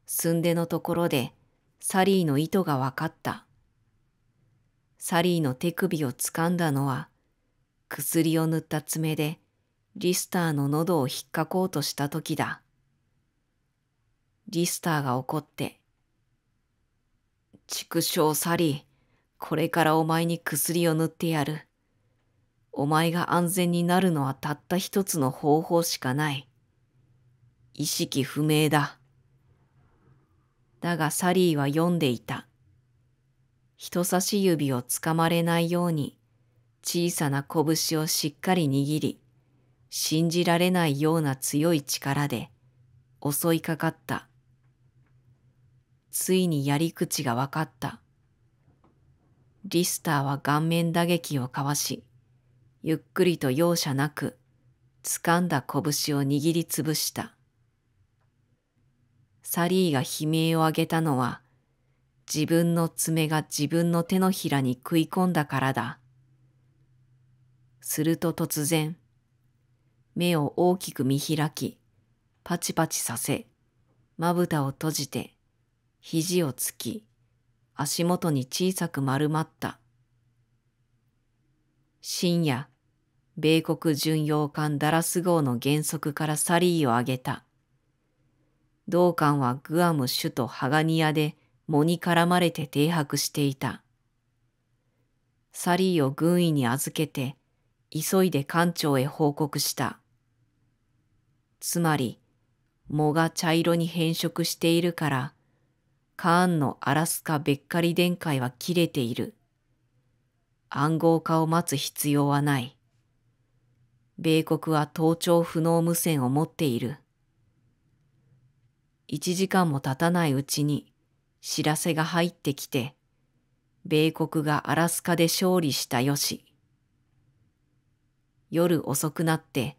寸出のところでサリーの意図がわかった。サリーの手首を掴んだのは、薬を塗った爪でリスターの喉を引っかこうとした時だ。リスターが怒って、畜生サリー、これからお前に薬を塗ってやる。お前が安全になるのはたった一つの方法しかない。意識不明だ。だがサリーは読んでいた。人差し指をつかまれないように、小さな拳をしっかり握り、信じられないような強い力で襲いかかった。ついにやり口が分かった。リスターは顔面打撃をかわし、ゆっくりと容赦なく、掴んだ拳を握りつぶした。サリーが悲鳴を上げたのは、自分の爪が自分の手のひらに食い込んだからだ。すると突然、目を大きく見開き、パチパチさせ、まぶたを閉じて、肘をつき、足元に小さく丸まった。深夜、米国巡洋艦ダラス号の舷側からサリーをあげた。同艦はグアム首都ハガニアで藻に絡まれて停泊していた。サリーを軍医に預けて、急いで艦長へ報告した。つまり、藻が茶色に変色しているから、カーンのアラスカべっかり電解は切れている。暗号化を待つ必要はない。米国は盗聴不能無線を持っている。1時間も経たないうちに知らせが入ってきて、米国がアラスカで勝利したよし。夜遅くなって、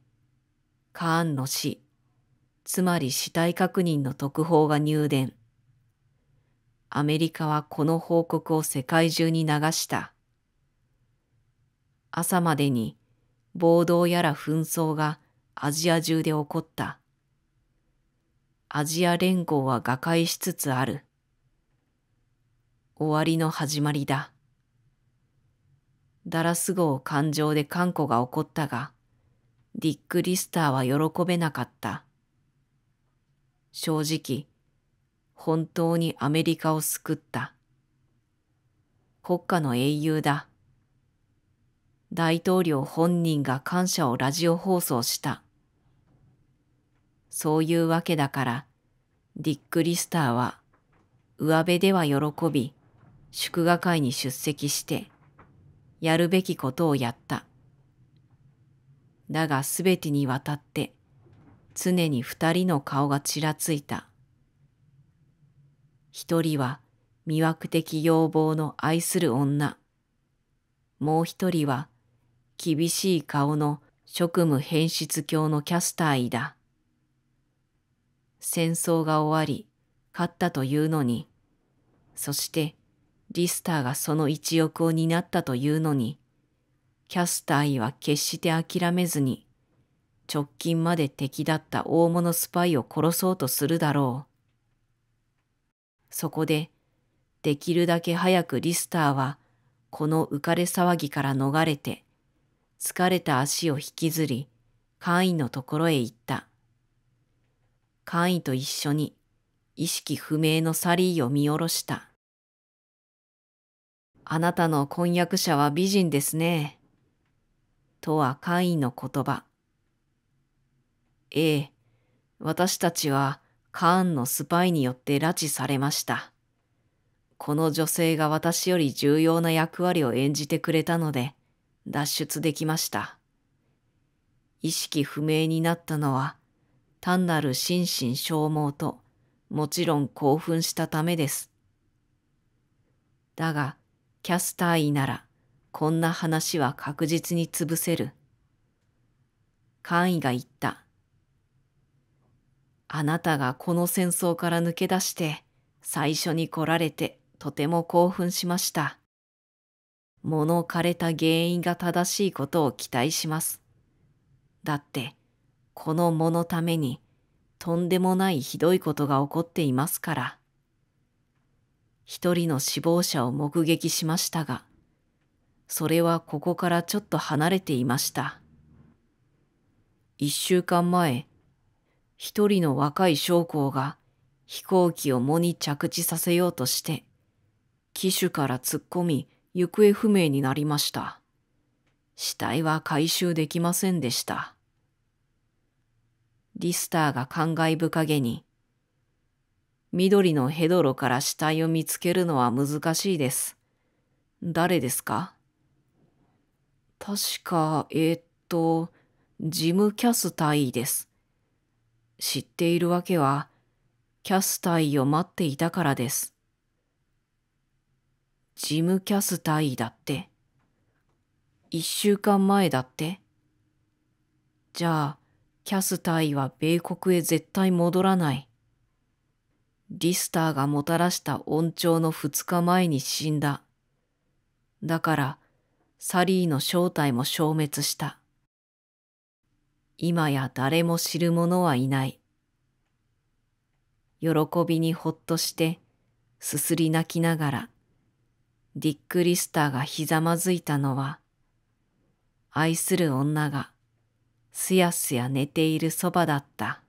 カーンの死、つまり死体確認の特報が入電。アメリカはこの報告を世界中に流した。朝までに暴動やら紛争がアジア中で起こった。アジア連合は瓦解しつつある。終わりの始まりだ。ダラス号艦上で艦錮が起こったが、ディック・リスターは喜べなかった。正直、本当にアメリカを救った。国家の英雄だ。大統領本人が感謝をラジオ放送した。そういうわけだから、ディック・リスターは、上辺では喜び、祝賀会に出席して、やるべきことをやった。だがすべてにわたって、常に二人の顔がちらついた。一人は魅惑的要望の愛する女。もう一人は厳しい顔の職務変質教のキャスターイだ。戦争が終わり、勝ったというのに、そしてリスターがその一翼を担ったというのに、キャスターイは決して諦めずに、直近まで敵だった大物スパイを殺そうとするだろう。そこで、できるだけ早くリスターは、この浮かれ騒ぎから逃れて、疲れた足を引きずり、官位のところへ行った。官位と一緒に、意識不明のサリーを見下ろした。あなたの婚約者は美人ですね。とは官位の言葉。ええ、私たちはカーンのスパイによって拉致されました。この女性が私より重要な役割を演じてくれたので、脱出できました。意識不明になったのは、単なる心身消耗と、もちろん興奮したためです。だが、キャスターイなら、こんな話は確実に潰せる。官位が言った。あなたがこの戦争から抜け出して、最初に来られて、とても興奮しました。物枯れた原因が正しいことを期待します。だって、この藻のために、とんでもないひどいことが起こっていますから。一人の死亡者を目撃しましたが、それはここからちょっと離れていました。1週間前、一人の若い将校が飛行機を藻に着地させようとして、機首から突っ込み、行方不明になりました。死体は回収できませんでした。リスターが感慨深げに、緑のヘドロから死体を見つけるのは難しいです。誰ですか？確か、ジム・キャスタイです。知っているわけは、キャスタイを待っていたからです。ジム・キャスタイだって。1週間前だって。じゃあ、キャスタイは米国へ絶対戻らない。リスターがもたらした恩寵の2日前に死んだ。だから、サリーの正体も消滅した。今や誰も知る者はいない。喜びにほっとして、すすり泣きながら、ディック・リスターがひざまずいたのは、愛する女が、すやすや寝ているそばだった。